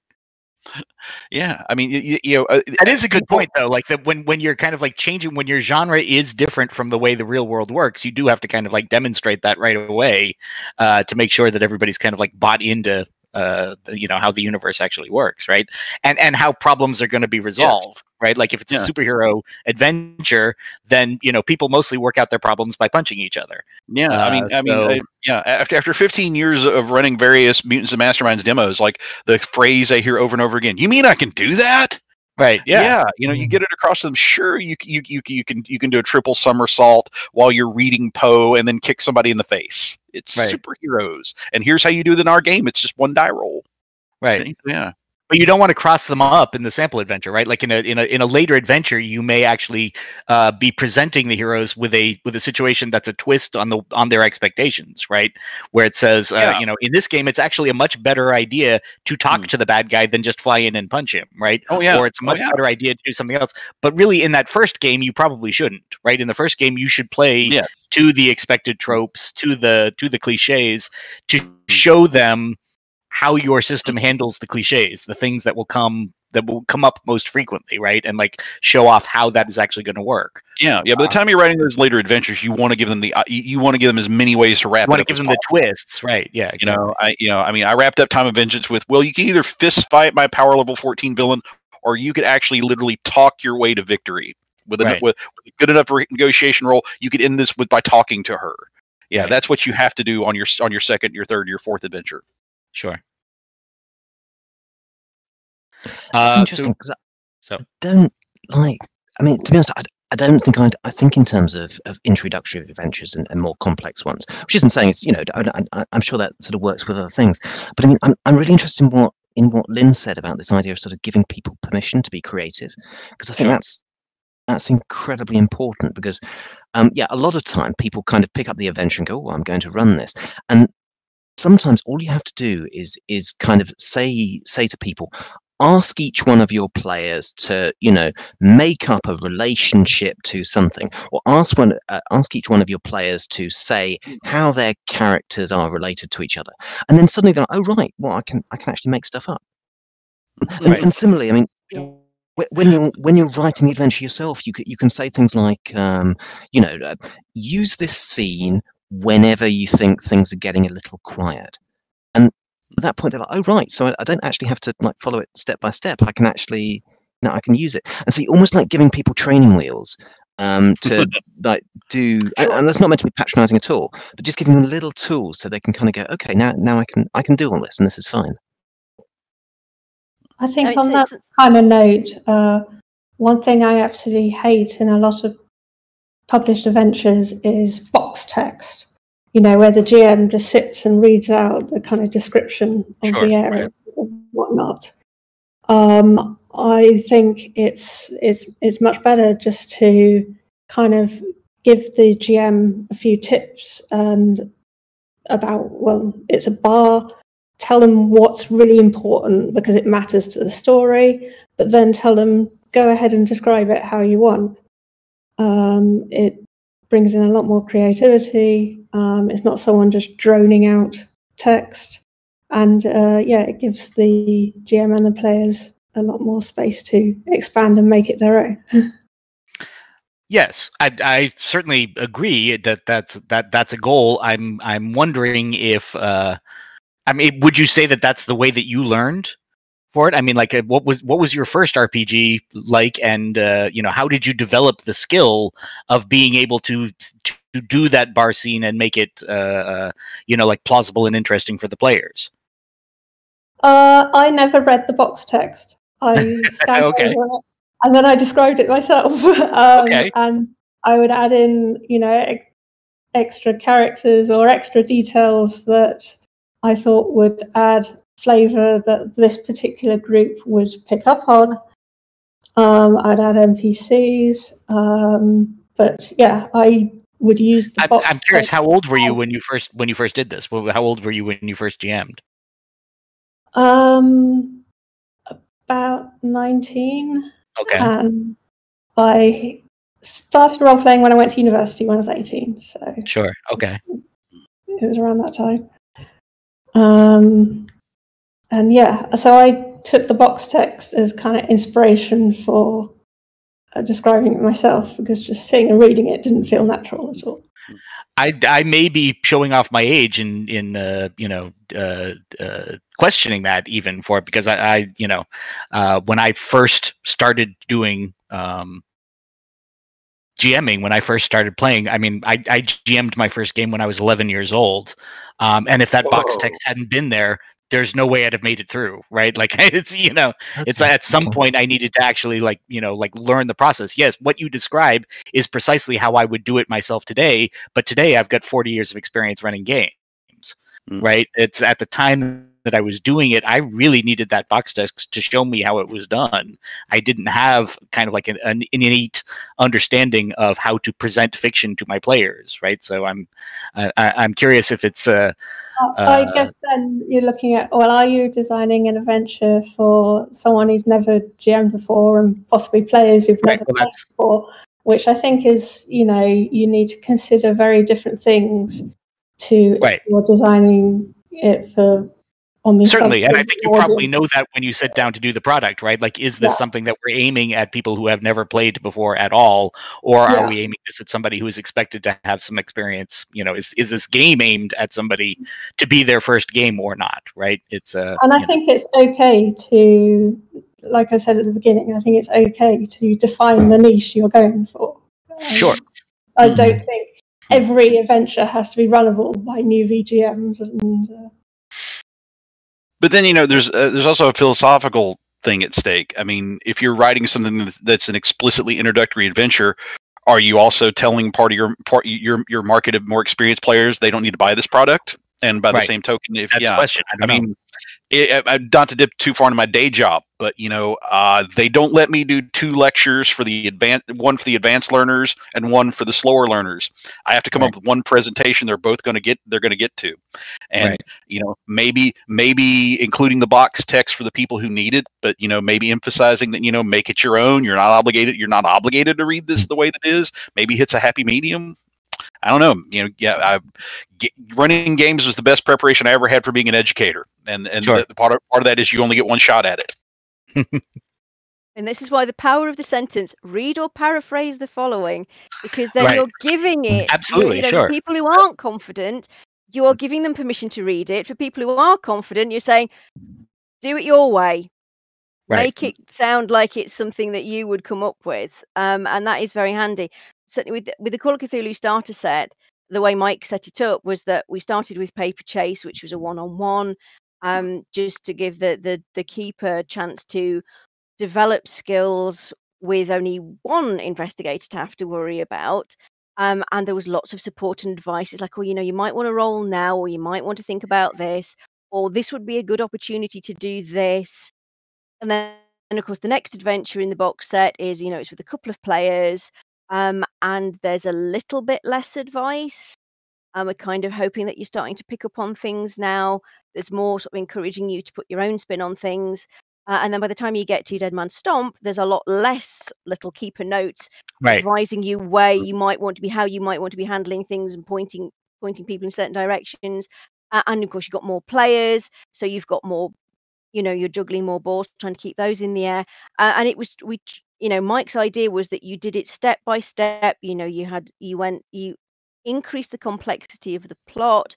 Yeah, I mean, you, you know, that is a good point though. Like that, when when you're kind of like changing, when your genre is different from the way the real world works, you do have to kind of like demonstrate that right away uh, to make sure that everybody's kind of like bought into uh, you know, how the universe actually works, right? And and how problems are going to be resolved, yeah. right? Like if it's yeah. a superhero adventure, then you know people mostly work out their problems by punching each other. Yeah, uh, I mean, I so... mean. I... Yeah, after after fifteen years of running various Mutants and Masterminds demos, like the phrase I hear over and over again, "You mean I can do that?" Right. Yeah. Yeah. You know, you get it across to them. Sure, you you you you can you can do a triple somersault while you're reading Poe and then kick somebody in the face. It's right. superheroes, and here's how you do it in our game. It's just one die roll. Right. Yeah. But you don't want to cross them up in the sample adventure, right? Like in a in a in a later adventure, you may actually uh, be presenting the heroes with a with a situation that's a twist on the on their expectations, right? Where it says, yeah. uh, you know, in this game, it's actually a much better idea to talk mm. to the bad guy than just fly in and punch him, right? Oh yeah. Or it's a much oh, yeah. better idea to do something else. But really, in that first game, you probably shouldn't, right? In the first game, you should play yeah. to the expected tropes, to the to the cliches, to show them how your system handles the cliches, the things that will come that will come up most frequently, right? And like show off how that is actually going to work. Yeah, yeah. By the time you're writing those later adventures, you want to give them the you want to give them as many ways to wrap. You want to give them the twists, right? Yeah. Exactly. You know, I you know, I mean, I wrapped up Time of Vengeance with, well, you can either fist fight my power level fourteen villain, or you could actually literally talk your way to victory with right. enough, with, with a good enough negotiation roll. You could end this with by talking to her. Yeah, right. That's what you have to do on your on your second, your third, your fourth adventure. Sure. It's uh, interesting because I, so. I don't like, I mean, to be honest, I, I don't think I'd, I think in terms of, of introductory adventures and, and more complex ones, which isn't saying it's, you know, I, I, I'm sure that sort of works with other things. But I mean, I'm, I'm really interested in what, in what Lynne said about this idea of sort of giving people permission to be creative, because I think sure. that's, that's incredibly important because, um, yeah, a lot of time people kind of pick up the adventure and go, oh, I'm going to run this. And sometimes all you have to do is is kind of say say to people, ask each one of your players to, you know, make up a relationship to something, or ask one uh, ask each one of your players to say how their characters are related to each other, and then suddenly they're like, oh right, well I can I can actually make stuff up. Right. And, and similarly, I mean. Yeah. When you're when you're writing the adventure yourself, you can you can say things like, um, you know, uh, use this scene whenever you think things are getting a little quiet. And at that point they're like, oh right, so I, I don't actually have to like follow it step by step. I can actually no, I can use it. And so you're almost like giving people training wheels um to like do and, and that's not meant to be patronizing at all, but just giving them little tools so they can kind of go, okay, now now I can I can do all this and this is fine. I think on that kind of note, uh one thing I absolutely hate in a lot of published adventures is box text, you know, where the G M just sits and reads out the kind of description of sure, the area right. and whatnot. Um, I think it's it's it's much better just to kind of give the G M a few tips and about, well, it's a bar. Tell them what's really important because it matters to the story, but then tell them go ahead and describe it how you want. Um, it brings in a lot more creativity. Um, it's not someone just droning out text, and uh, yeah, it gives the G M and the players a lot more space to expand and make it their own. Yes, I, I certainly agree that that's that that's a goal. I'm I'm wondering if uh, I mean, would you say that that's the way that you learned for it? I mean, like, what was what was your first R P G like, and uh, you know, how did you develop the skill of being able to to, to do that bar scene and make it, uh, uh, you know, like plausible and interesting for the players? Uh, I never read the box text. I scanned okay. over it, and then I described it myself, um, okay. and I would add in, you know, ex extra characters or extra details that I thought would add flavor that this particular group would pick up on. Um, I'd add N P Cs, um, but yeah, I would use the box. I'm curious, how old were you when you first when you first did this? How old were you when you first G M'd? Um, about nineteen. Okay. Um, I started role playing when I went to university when I was eighteen. So sure. Okay. It was around that time. Um, and yeah, so I took the box text as kind of inspiration for uh, describing it myself, because just sitting and reading it didn't feel natural at all. I, I may be showing off my age in in uh, you know uh, uh, questioning that even for it, because I, I you know uh, when I first started doing um, GMing, when I first started playing, I mean I, I G M'd my first game when I was eleven years old, um, and if that Whoa. box text hadn't been there, there's no way I'd have made it through, right? Like it's you know it's at some point I needed to actually like you know like learn the process. Yes, what you describe is precisely how I would do it myself today, but today I've got forty years of experience running games, mm. right? It's at the time that I was doing it, I really needed that box text to show me how it was done. I didn't have kind of like an, an innate understanding of how to present fiction to my players, right? So I'm, I, I'm curious if it's. Uh, uh, I guess then you're looking at, well, are you designing an adventure for someone who's never G M'd before, and possibly players who've right, never well, played before? Which I think is, you know, you need to consider very different things to right. if you're designing it for. Certainly, and I think you probably know that when you sit down to do the product, right? Like, is this yeah. something that we're aiming at people who have never played before at all, or are yeah. we aiming this at somebody who is expected to have some experience? You know, is is this game aimed at somebody to be their first game or not? Right? It's a. Uh, and I think know. it's okay to, like I said at the beginning, I think it's okay to define the niche you're going for. Um, sure. I mm-hmm. don't think every adventure has to be runnable by new V G Ms and. Uh, But then, you know, there's uh, there's also a philosophical thing at stake. I mean, if you're writing something that's, that's an explicitly introductory adventure, are you also telling part of your part your your market of more experienced players they don't need to buy this product? And by right. the same token, if that's yeah, a question. I, I mean, it, I, not to dip too far into my day job, but you know, uh, they don't let me do two lectures for the advanced, one for the advanced learners and one for the slower learners. I have to come right. up with one presentation they're both going to get. They're going to get to, and right. you know, maybe maybe including the box text for the people who need it, but you know, maybe emphasizing that you know, make it your own. You're not obligated. You're not obligated to read this the way that it is. Maybe it's a happy medium. I don't know, you know, yeah, I, get, running games was the best preparation I ever had for being an educator. And, and sure. the, the part, of, part of that is you only get one shot at it. And this is why the power of the sentence, read or paraphrase the following, because then right. you're giving it. Absolutely, you know, sure. people who aren't confident, you are giving them permission to read it. For people who are confident, you're saying, do it your way. Right. Make it sound like it's something that you would come up with. Um, and that is very handy. Certainly with, with the Call of Cthulhu starter set, the way Mike set it up was that we started with Paper Chase, which was a one-on-one, um, just to give the, the, the keeper chance to develop skills with only one investigator to have to worry about. Um, and there was lots of support and advice. It's like, well, you know, you might want to roll now, or you might want to think about this, or this would be a good opportunity to do this. And then, and of course, the next adventure in the box set is, you know, it's with a couple of players. Um, and there's a little bit less advice. Um, we're kind of hoping that you're starting to pick up on things now. There's more sort of encouraging you to put your own spin on things. Uh, and then by the time you get to Dead Man Stomp, there's a lot less little keeper notes right. advising you where you might want to be, how you might want to be handling things, and pointing pointing people in certain directions. Uh, and of course, you've got more players, so you've got more, you know, you're juggling more balls, trying to keep those in the air. Uh, and it was we. You know, Mike's idea was that you did it step by step. You know, you had you went you increased the complexity of the plot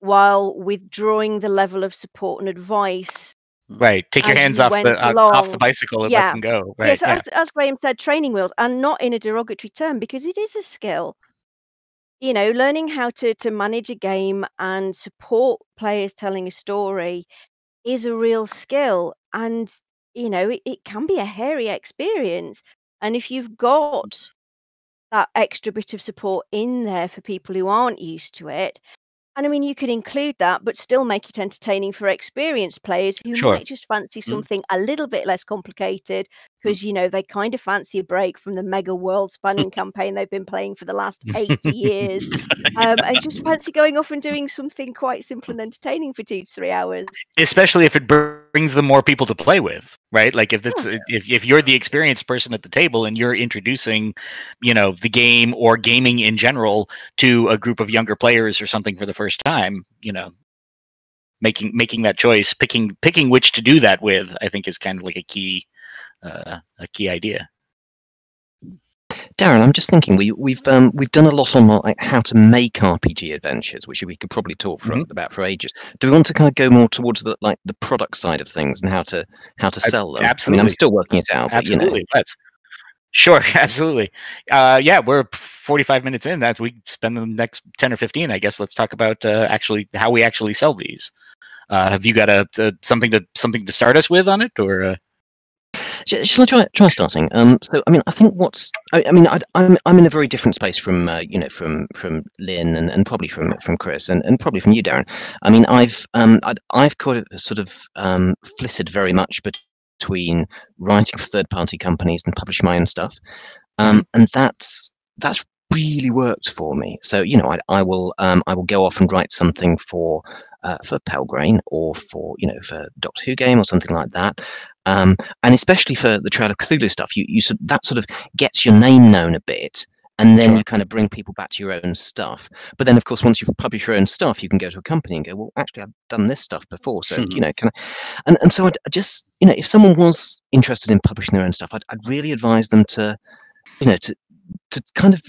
while withdrawing the level of support and advice. Right. Take your hands you off the uh, off the bicycle and yeah. let them go. Right. Yeah, so yeah. As, as Graham said, training wheels, and not in a derogatory term, because it is a skill. You know, learning how to to manage a game and support players telling a story is a real skill, and you know, it, it can be a hairy experience. And if you've got that extra bit of support in there for people who aren't used to it, and I mean, you could include that, but still make it entertaining for experienced players who sure. might just fancy something mm. a little bit less complicated because, you know, they kind of fancy a break from the mega world-spanning campaign they've been playing for the last eighty years. Um, and just fancy going off and doing something quite simple and entertaining for two to three hours. Especially if it brings them more people to play with, right? Like if it's, yeah. if, if you're the experienced person at the table and you're introducing, you know, the game or gaming in general to a group of younger players or something for the first time, you know, making making that choice, picking picking which to do that with, I think is kind of like a key uh, a key idea. Darren, I'm just thinking we, we've um, we've done a lot on like, how to make R P G adventures, which we could probably talk for, mm-hmm. about for ages. Do we want to kind of go more towards the like the product side of things and how to how to sell them? Absolutely, I mean, I'm still working it out. Absolutely, but, you know. Let's. Sure, absolutely. Uh, yeah, we're forty-five minutes in. That we spend the next ten or fifteen, I guess. Let's talk about uh, actually how we actually sell these. Uh, have you got a, a something to something to start us with on it, or? Uh... Shall I try try starting? Um, so I mean, I think what's I, I mean, I, I'm I'm in a very different space from uh, you know from from Lynn and, and probably from from Chris and, and probably from you, Darren. I mean, I've um I'd, I've quite a, sort of um flitted very much between writing for third party companies and publishing my own stuff, um, and that's that's really worked for me. So you know, I I will um I will go off and write something for. Uh, for Pelgrane or for, you know, for Doctor Who game or something like that. Um, and especially for the Trail of Cthulhu stuff, you, you that sort of gets your name known a bit, and then you kind of bring people back to your own stuff. But then, of course, once you've published your own stuff, you can go to a company and go, well, actually, I've done this stuff before. So, mm-hmm. you know, can I? And, and so I just, you know, if someone was interested in publishing their own stuff, I'd, I'd really advise them to, you know, to, to kind of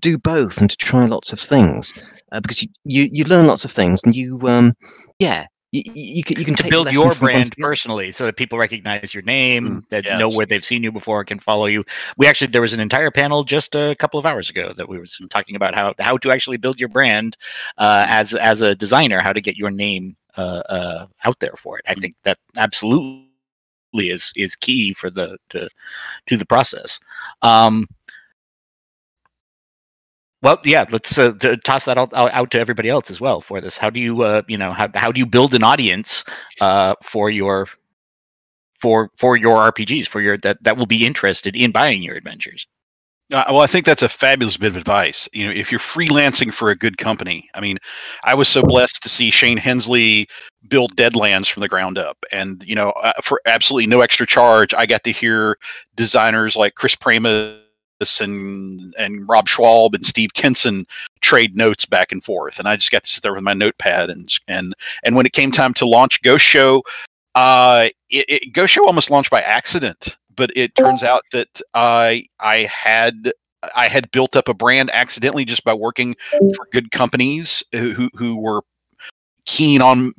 do both and to try lots of things uh, because you, you you learn lots of things and you um yeah you you can, you can take build your brand personally so that people recognize your name, mm-hmm. that yes. know where they've seen you before, can follow you. We actually there was an entire panel just a couple of hours ago that we were talking about how how to actually build your brand uh, as as a designer, how to get your name uh, uh, out there for it. I think that absolutely is is key for the to to the process. Um, Well, yeah, let's uh, toss that out, out to everybody else as well for this. How do you, uh, you know, how how do you build an audience uh, for your for for your R P Gs for your that that will be interested in buying your adventures? Uh, well, I think that's a fabulous bit of advice. You know, if you're freelancing for a good company, I mean, I was so blessed to see Shane Hensley build Deadlands from the ground up, and you know, uh, for absolutely no extra charge, I got to hear designers like Chris Prema. And and Rob Schwab and Steve Kenson trade notes back and forth, and I just got to sit there with my notepad and and and when it came time to launch Ghost Show, uh, it, it, Ghost Show almost launched by accident, but it turns out that I I had I had built up a brand accidentally just by working for good companies who who were keen on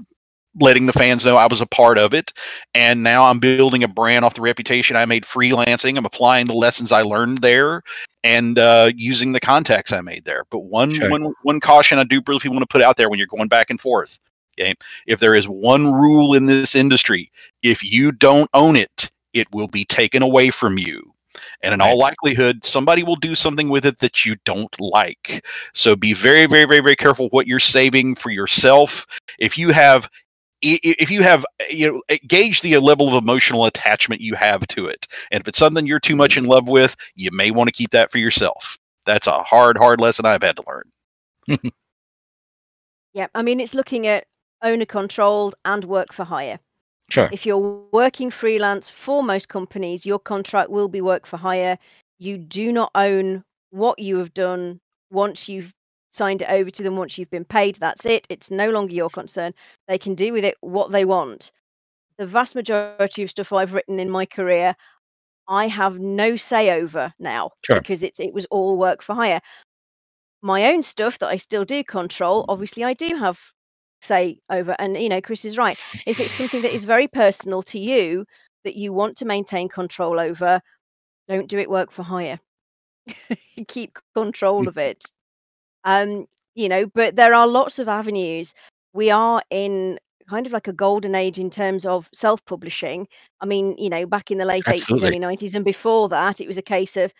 letting the fans know I was a part of it. And now I'm building a brand off the reputation I made freelancing. I'm applying the lessons I learned there and uh, using the contacts I made there. But one, sure. one, one caution I do briefly want to put out there when you're going back and forth. Okay? If there is one rule in this industry, if you don't own it, it will be taken away from you. And in all likelihood, somebody will do something with it that you don't like. So be very, very, very, very careful what you're saving for yourself. If you have If you have, you know, gauge the level of emotional attachment you have to it. And if it's something you're too much in love with, you may want to keep that for yourself. That's a hard, hard lesson I've had to learn. Yeah, I mean, it's looking at owner-controlled and work for hire. Sure. If you're working freelance for most companies, your contract will be work for hire. You do not own what you have done once you've signed it over to them. Once you've been paid, that's it. It's no longer your concern. They can do with it what they want. The vast majority of stuff I've written in my career, I have no say over now, sure. because it's, it was all work for hire. My own stuff that I still do control, obviously I do have say over. And, you know, Chris is right. If it's something that is very personal to you that you want to maintain control over, don't do it work for hire. Keep control of it. Um, you know, but there are lots of avenues. We are in kind of like a golden age in terms of self-publishing. I mean, you know, back in the late Absolutely. eighties, early nineties, and before that, it was a case of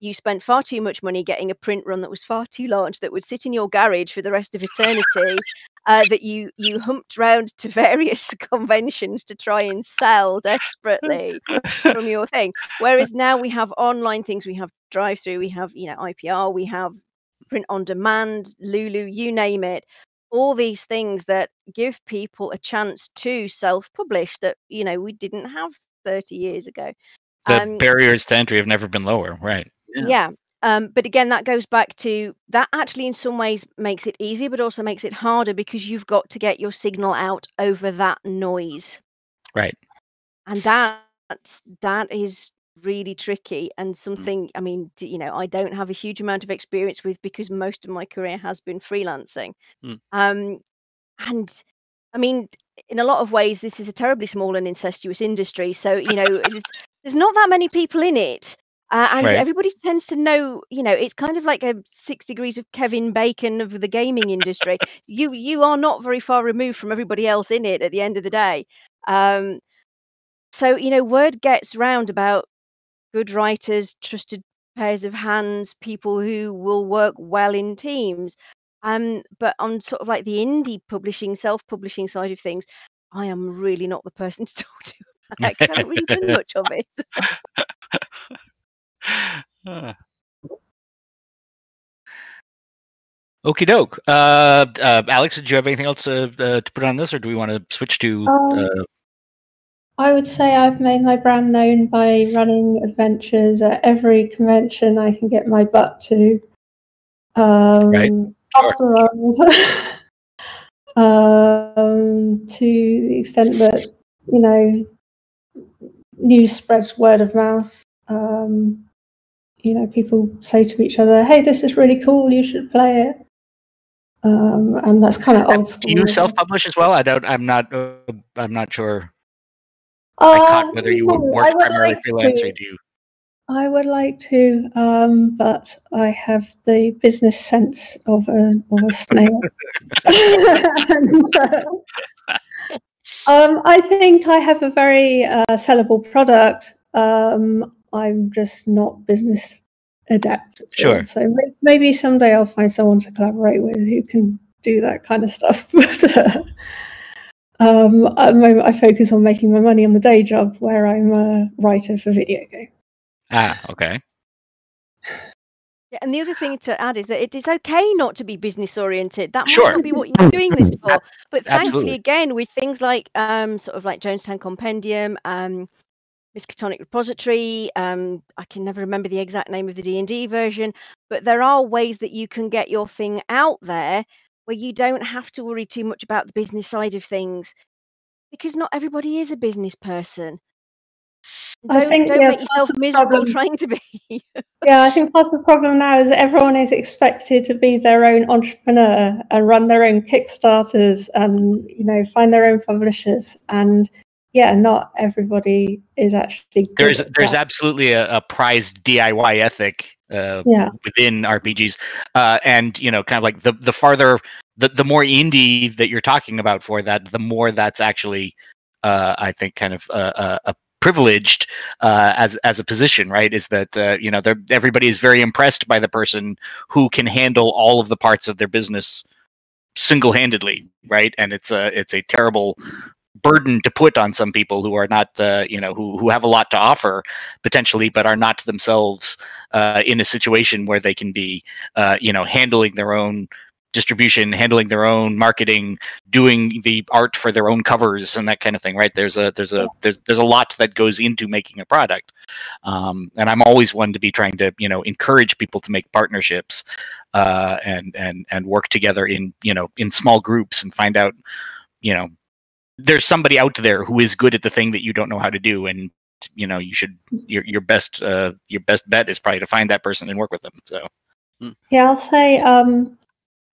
you spent far too much money getting a print run that was far too large, that would sit in your garage for the rest of eternity, uh, that you you humped round to various conventions to try and sell desperately from your thing. Whereas now we have online things, we have drive-through, we have, you know, I P R, we have print on demand, Lulu, you name it, all these things that give people a chance to self-publish that, you know, we didn't have thirty years ago. The um, barriers to entry have never been lower, right? Yeah. yeah. Um, but again, that goes back to that actually in some ways makes it easier, but also makes it harder because you've got to get your signal out over that noise. Right. And that that is really tricky and something, I mean, you know, I don't have a huge amount of experience with because most of my career has been freelancing. Mm. Um, and I mean, in a lot of ways, this is a terribly small and incestuous industry. So, you know, it's, there's not that many people in it. Uh, and right. everybody tends to know, you know, it's kind of like a six degrees of Kevin Bacon of the gaming industry. you you are not very far removed from everybody else in it at the end of the day. Um, so, you know, word gets round about good writers, trusted pairs of hands, people who will work well in teams. Um, but on sort of like the indie publishing, self-publishing side of things, I am really not the person to talk to about because I don't really do much of it. Huh. Okie doke. Uh, uh, Alex, did you have anything else uh, uh, to put on this, or do we want to switch to... Um, uh... I would say I've made my brand known by running adventures at every convention I can get my butt to. Um, right. Sure. um, to the extent that, you know, news spreads word of mouth. Um, you know, people say to each other, "Hey, this is really cool. You should play it." Um, and that's kind of old school. Do you self-publish as well? I don't. I'm not. Uh, I'm not sure. Uh, I caught whether you would work primarily like freelance or do you? I would like to, um, but I have the business sense of a of a snail. and, uh, um, I think I have a very uh, sellable product. Um, I'm just not business adept. Sure. So maybe someday I'll find someone to collaborate with who can do that kind of stuff. But uh, um, at the moment I focus on making my money on the day job where I'm a writer for video games. Ah, okay. Yeah, and the other thing to add is that it is okay not to be business oriented. That might sure. not be what you're doing this for. But thankfully, Absolutely. again, with things like um, sort of like Jonestown Compendium, um, Miskatonic Repository, um, I can never remember the exact name of the D and D version, but there are ways that you can get your thing out there where you don't have to worry too much about the business side of things because not everybody is a business person. Don't, I think don't yeah, make yourself miserable problem, trying to be. Yeah, I think part of the problem now is that everyone is expected to be their own entrepreneur and run their own Kickstarters and, you know, find their own publishers. And yeah, not everybody is actually good There's at there's that. absolutely a, a prized D I Y ethic uh, yeah. within R P Gs, uh, and you know, kind of like the the farther the the more indie that you're talking about for that, the more that's actually uh, I think kind of a, a privileged uh, as as a position, right? Is that uh, you know, everybody is very impressed by the person who can handle all of the parts of their business single-handedly, right? And it's a it's a terrible burden to put on some people who are not, uh, you know, who who have a lot to offer potentially, but are not themselves uh, in a situation where they can be, uh, you know, handling their own distribution, handling their own marketing, doing the art for their own covers and that kind of thing, right? There's a there's a there's there's a lot that goes into making a product, um, and I'm always one to be trying to you know encourage people to make partnerships uh, and and and work together in you know in small groups and find out you know there's somebody out there who is good at the thing that you don't know how to do, and you know you should your your best uh, your best bet is probably to find that person and work with them. So yeah, I'll say. Um...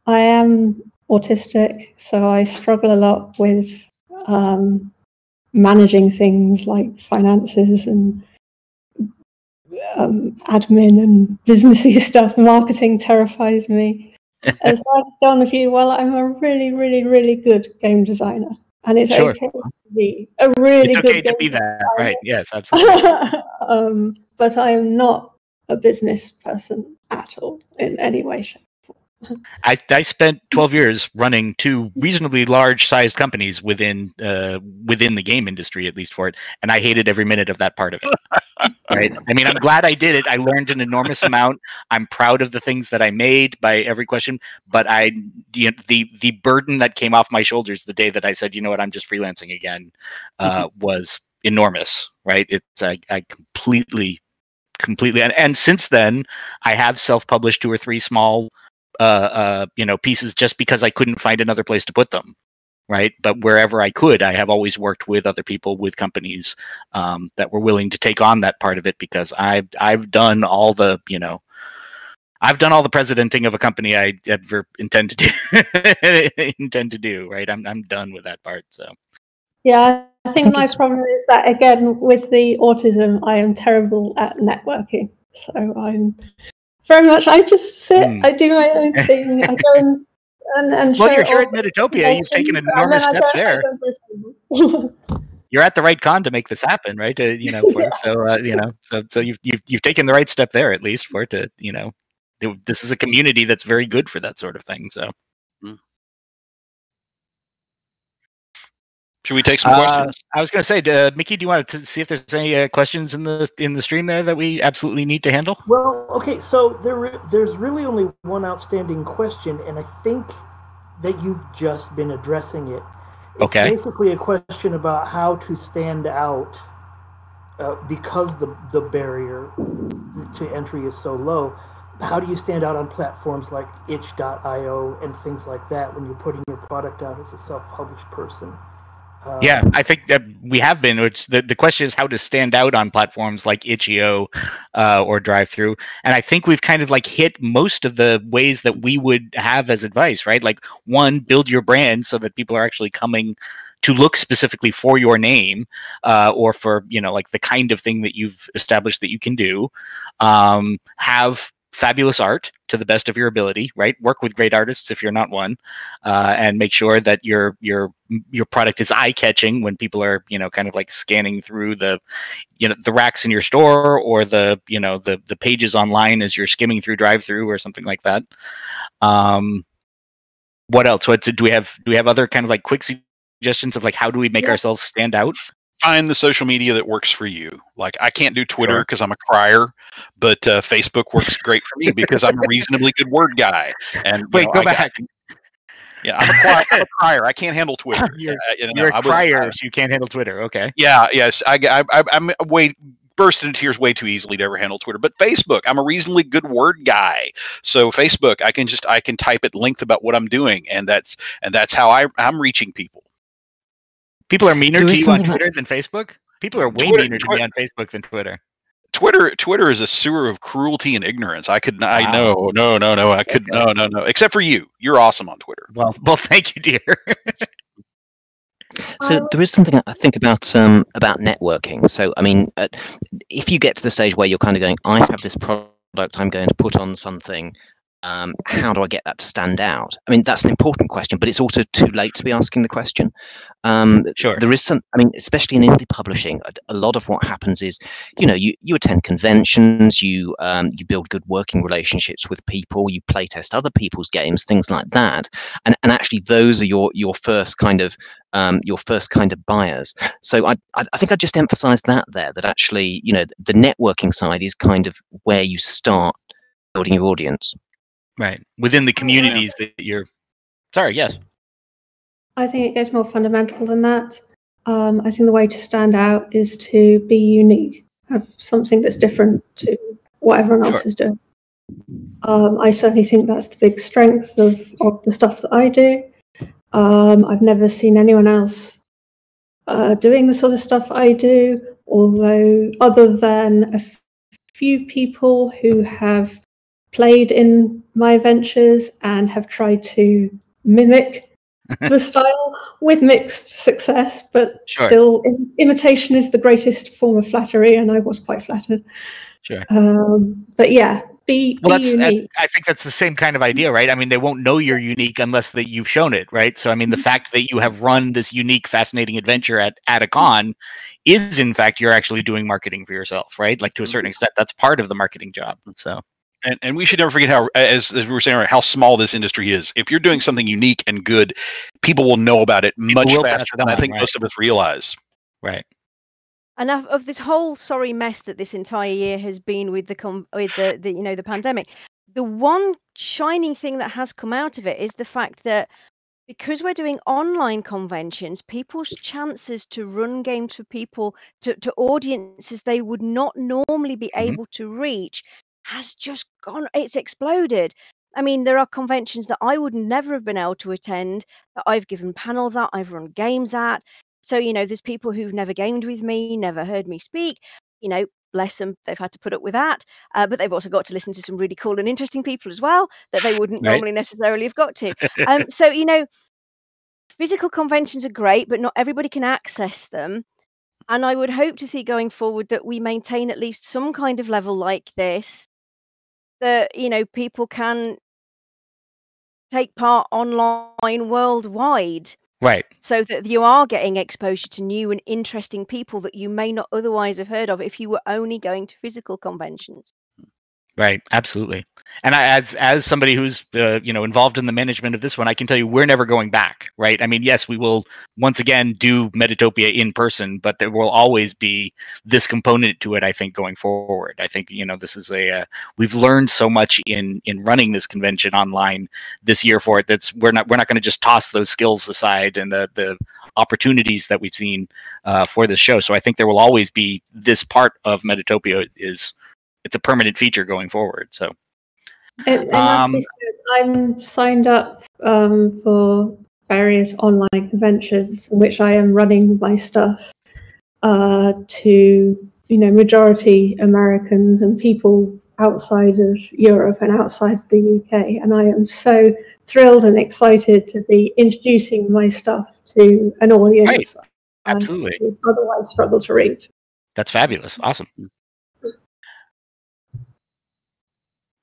I am autistic, so I struggle a lot with um, managing things like finances and um, admin and businessy stuff. Marketing terrifies me. And so I've gone with you, well, I'm a really, really, really good game designer. And it's sure. okay to be a really it's good okay game to be that, designer. Right, yes, absolutely. um, but I am not a business person at all in any way, shape. I, I spent twelve years running two reasonably large-sized companies within uh, within the game industry, at least for it, and I hated every minute of that part of it. Right? I mean, I'm glad I did it. I learned an enormous amount. I'm proud of the things that I made by every question, but I the the, the burden that came off my shoulders the day that I said, you know what, I'm just freelancing again, uh, was enormous. Right? It's I, I completely completely. And, and since then, I have self-published two or three small, uh, uh, you know, pieces just because I couldn't find another place to put them. Right. But wherever I could, I have always worked with other people, with companies um, that were willing to take on that part of it, because I've, I've done all the, you know, I've done all the presidenting of a company I ever intend to do, intend to do. Right. I'm, I'm done with that part. So, yeah, I think my problem is that, again, with the autism, I am terrible at networking. So I'm very much, I just sit, mm. I do my own thing. I go and And, and well, you're here at Metatopia. You've taken an enormous step there. You're at the right con to make this happen, right? To, you know, for, yeah. so uh, you know, so so you've, you've you've taken the right step there, at least for it to, you know, to, this is a community that's very good for that sort of thing. So, mm. should we take some uh, questions? I was going to say, uh, Mickey, do you want to see if there's any uh, questions in the in the stream there that we absolutely need to handle? Well. Okay, so there, there's really only one outstanding question, and I think that you've just been addressing it. It's okay. Basically a question about how to stand out uh, because the, the barrier to entry is so low. How do you stand out on platforms like itch dot i o and things like that when you're putting your product out as a self-published person? Um, yeah, I think that we have been. Which the, the question is how to stand out on platforms like itch dot i o uh, or DriveThru. And I think we've kind of like hit most of the ways that we would have as advice, right? Like, one, build your brand so that people are actually coming to look specifically for your name uh, or for, you know, like the kind of thing that you've established that you can do. Um, have fabulous art to the best of your ability, right? Work with great artists if you're not one, uh, and make sure that your your your product is eye-catching when people are, you know, kind of like scanning through the, you know, the racks in your store or the, you know, the the pages online as you're skimming through DriveThru or something like that. Um, what else? What do we have? Do we have other kind of like quick suggestions of like how do we make yeah. ourselves stand out? Find the social media that works for you. Like, I can't do Twitter because sure. I'm a crier, but uh, Facebook works great for me because I'm a reasonably good word guy. And wait, know, go I back. Got, yeah, I'm a, crier, I'm a crier. I can't handle Twitter. You're, uh, you know, you're a I was, crier, uh, so you can't handle Twitter. Okay. Yeah. Yes. I. I. I I'm way. burst into tears way too easily to ever handle Twitter. But Facebook, I'm a reasonably good word guy. So Facebook, I can just I can type at length about what I'm doing, and that's and that's how I I'm reaching people. People are meaner to you on Twitter than Facebook? People are way Twitter, meaner to Twitter. me on Facebook than Twitter. Twitter, Twitter is a sewer of cruelty and ignorance. I could, wow. I know, no, no, no, I could, no, no, no. Except for you, you're awesome on Twitter. Well, well, thank you, dear. So there is something I think about um, about networking. So I mean, uh, if you get to the stage where you're kind of going, I have this product, I'm going to put on something. Um, how do I get that to stand out? I mean, that's an important question, but it's also too late to be asking the question. Um, sure. There is some, I mean, especially in indie publishing, a, a lot of what happens is, you know, you, you attend conventions, you um, you build good working relationships with people, you play test other people's games, things like that. And, and actually those are your, your first kind of, um, your first kind of buyers. So I, I think I just emphasized that there, that actually, you know, the networking side is kind of where you start building your audience. Right. Within the communities that you're... Sorry, yes. I think it gets more fundamental than that. Um, I think the way to stand out is to be unique, have something that's different to what everyone else sure. is doing. Um, I certainly think that's the big strength of, of the stuff that I do. Um, I've never seen anyone else uh, doing the sort of stuff I do, although other than a few people who have played in my ventures and have tried to mimic the style with mixed success, but sure. still im imitation is the greatest form of flattery, and I was quite flattered. Sure. Um, but yeah, be, well, be that's, unique. I, I think that's the same kind of idea, right? I mean, they won't know you're unique unless that you've shown it, right? So I mean, the mm-hmm. fact that you have run this unique, fascinating adventure at, at a con is, in fact, you're actually doing marketing for yourself, right? Like, to a certain extent, that's part of the marketing job, so... And, and we should never forget how, as, as we were saying, how small this industry is. If you're doing something unique and good, people will know about it much faster than I think right. most of us realize. Right. And of, of this whole sorry mess that this entire year has been with the with the, the you know the pandemic, the one shining thing that has come out of it is the fact that because we're doing online conventions, people's chances to run games for people, to, to audiences they would not normally be mm-hmm. able to reach, has just gone, it's exploded. I mean, there are conventions that I would never have been able to attend, that I've given panels at, I've run games at. So, you know, there's people who've never gamed with me, never heard me speak, you know, bless them, they've had to put up with that. Uh, but they've also got to listen to some really cool and interesting people as well that they wouldn't right. normally necessarily have got to. Um, so, you know, physical conventions are great, but not everybody can access them. And I would hope to see going forward that we maintain at least some kind of level like this, that, you know, people can take part online worldwide. Right. So that you are getting exposure to new and interesting people that you may not otherwise have heard of if you were only going to physical conventions. Right. Absolutely. And I, as as somebody who's uh, you know, involved in the management of this one, I can tell you we're never going back. Right. I mean, yes, we will once again do Metatopia in person, but there will always be this component to it. I think going forward, I think you know this is a uh, we've learned so much in in running this convention online this year for it. That's we're not we're not going to just toss those skills aside and the the opportunities that we've seen uh, for this show. So I think there will always be this part of Metatopia is. It's a permanent feature going forward. So, it, it um, must be said, I'm signed up um, for various online conventions, in which I am running my stuff uh, to you know majority Americans and people outside of Europe and outside of the U K. And I am so thrilled and excited to be introducing my stuff to an audience. Right. Absolutely. I would otherwise struggle to reach. That's fabulous. Awesome.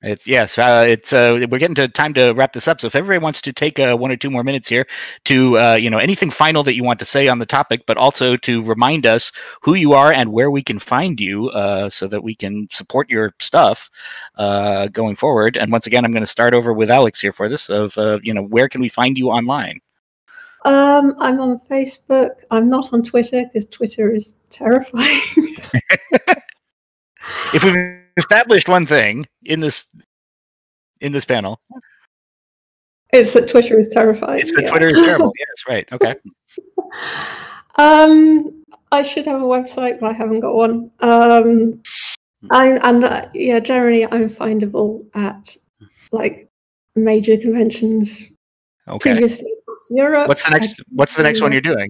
It's yes, uh, it's uh, we're getting to time to wrap this up. So if everybody wants to take uh, one or two more minutes here to uh, you know anything final that you want to say on the topic, but also to remind us who you are and where we can find you, uh, so that we can support your stuff uh, going forward. And once again, I'm going to start over with Alex here for this. Of uh, you know, where can we find you online? Um, I'm on Facebook. I'm not on Twitter because Twitter is terrifying. If we established one thing in this in this panel, it's that Twitter is terrifying. It's that yeah. Twitter is terrible. Yes, right. Okay. Um, I should have a website, but I haven't got one. Um, I, and uh, yeah, generally I'm findable at like major conventions. Okay. Previously across Europe. What's the next? What's the next one you're doing?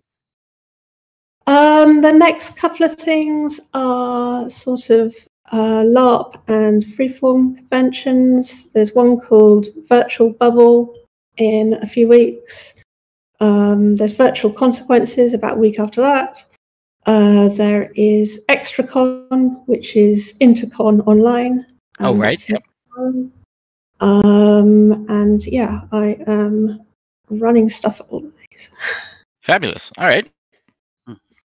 Um, the next couple of things are sort of. Uh, LARP and freeform conventions. There's one called Virtual Bubble in a few weeks. Um, there's Virtual Consequences about a week after that. Uh, there is ExtraCon, which is Intercon online. Oh, right. Yep. Um, and yeah, I am running stuff at all of these. Fabulous. All right.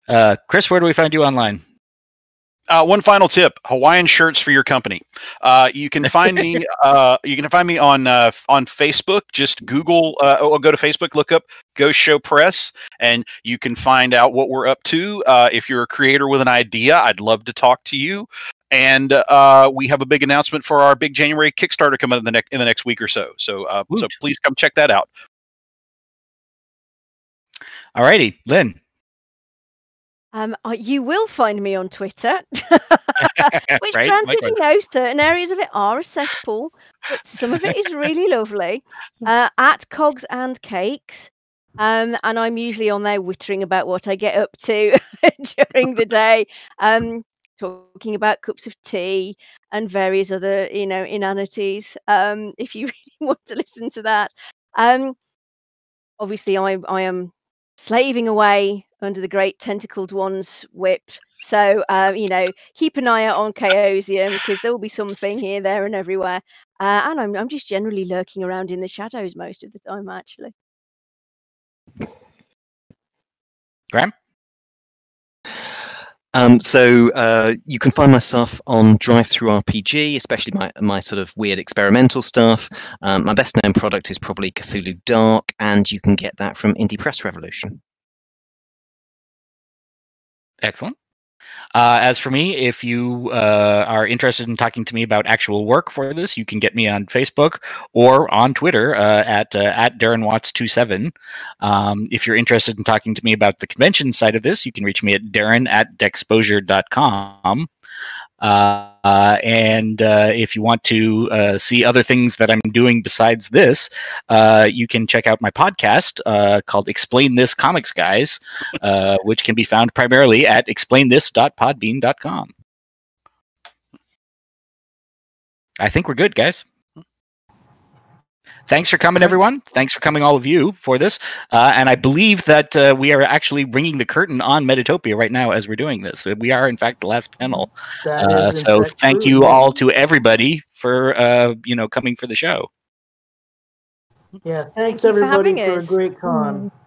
Uh, Chris, where do we find you online? Uh, one final tip: Hawaiian shirts for your company. Uh, you can find me. Uh, you can find me on uh, on Facebook. Just Google uh, or go to Facebook, look up Ghost Show Press, and you can find out what we're up to. Uh, if you're a creator with an idea, I'd love to talk to you. And uh, we have a big announcement for our big January Kickstarter coming in the next in the next week or so. So, uh, so please come check that out. All righty, Lynn. Um, you will find me on Twitter, which right? granted, you know, certain areas of it are a cesspool, but some of it is really lovely, uh, at Cogs and Cakes, um, and I'm usually on there wittering about what I get up to during the day, um, talking about cups of tea and various other, you know, inanities, um, if you really want to listen to that. Um, obviously, I, I am slaving away under the great tentacled one's whip, so um, you know, keep an eye out on Chaosium because there will be something here, there, and everywhere. Uh, and I'm I'm just generally lurking around in the shadows most of the time, actually. Graham. Um, so uh, you can find my stuff on Drive Through R P G, especially my, my sort of weird experimental stuff. Um, my best known product is probably Cthulhu Dark, and you can get that from Indie Press Revolution. Excellent. Uh, as for me, if you uh, are interested in talking to me about actual work for this, you can get me on Facebook or on Twitter uh, at uh, at Darren Watts twenty-seven. Um, if you're interested in talking to me about the convention side of this, you can reach me at Darren at Dexposure dot com. Uh, uh, and uh, if you want to uh, see other things that I'm doing besides this, uh, you can check out my podcast uh, called Explain This Comics Guys, uh, which can be found primarily at explain this dot podbean dot com. I think we're good, guys. Thanks for coming, everyone. Thanks for coming, all of you, for this. Uh, and I believe that uh, we are actually ringing the curtain on Metatopia right now as we're doing this. We are, in fact, the last panel. Uh, so thank true. you all to everybody for uh, you know coming for the show. Yeah, thanks, thanks everybody for, for a great con. Mm-hmm.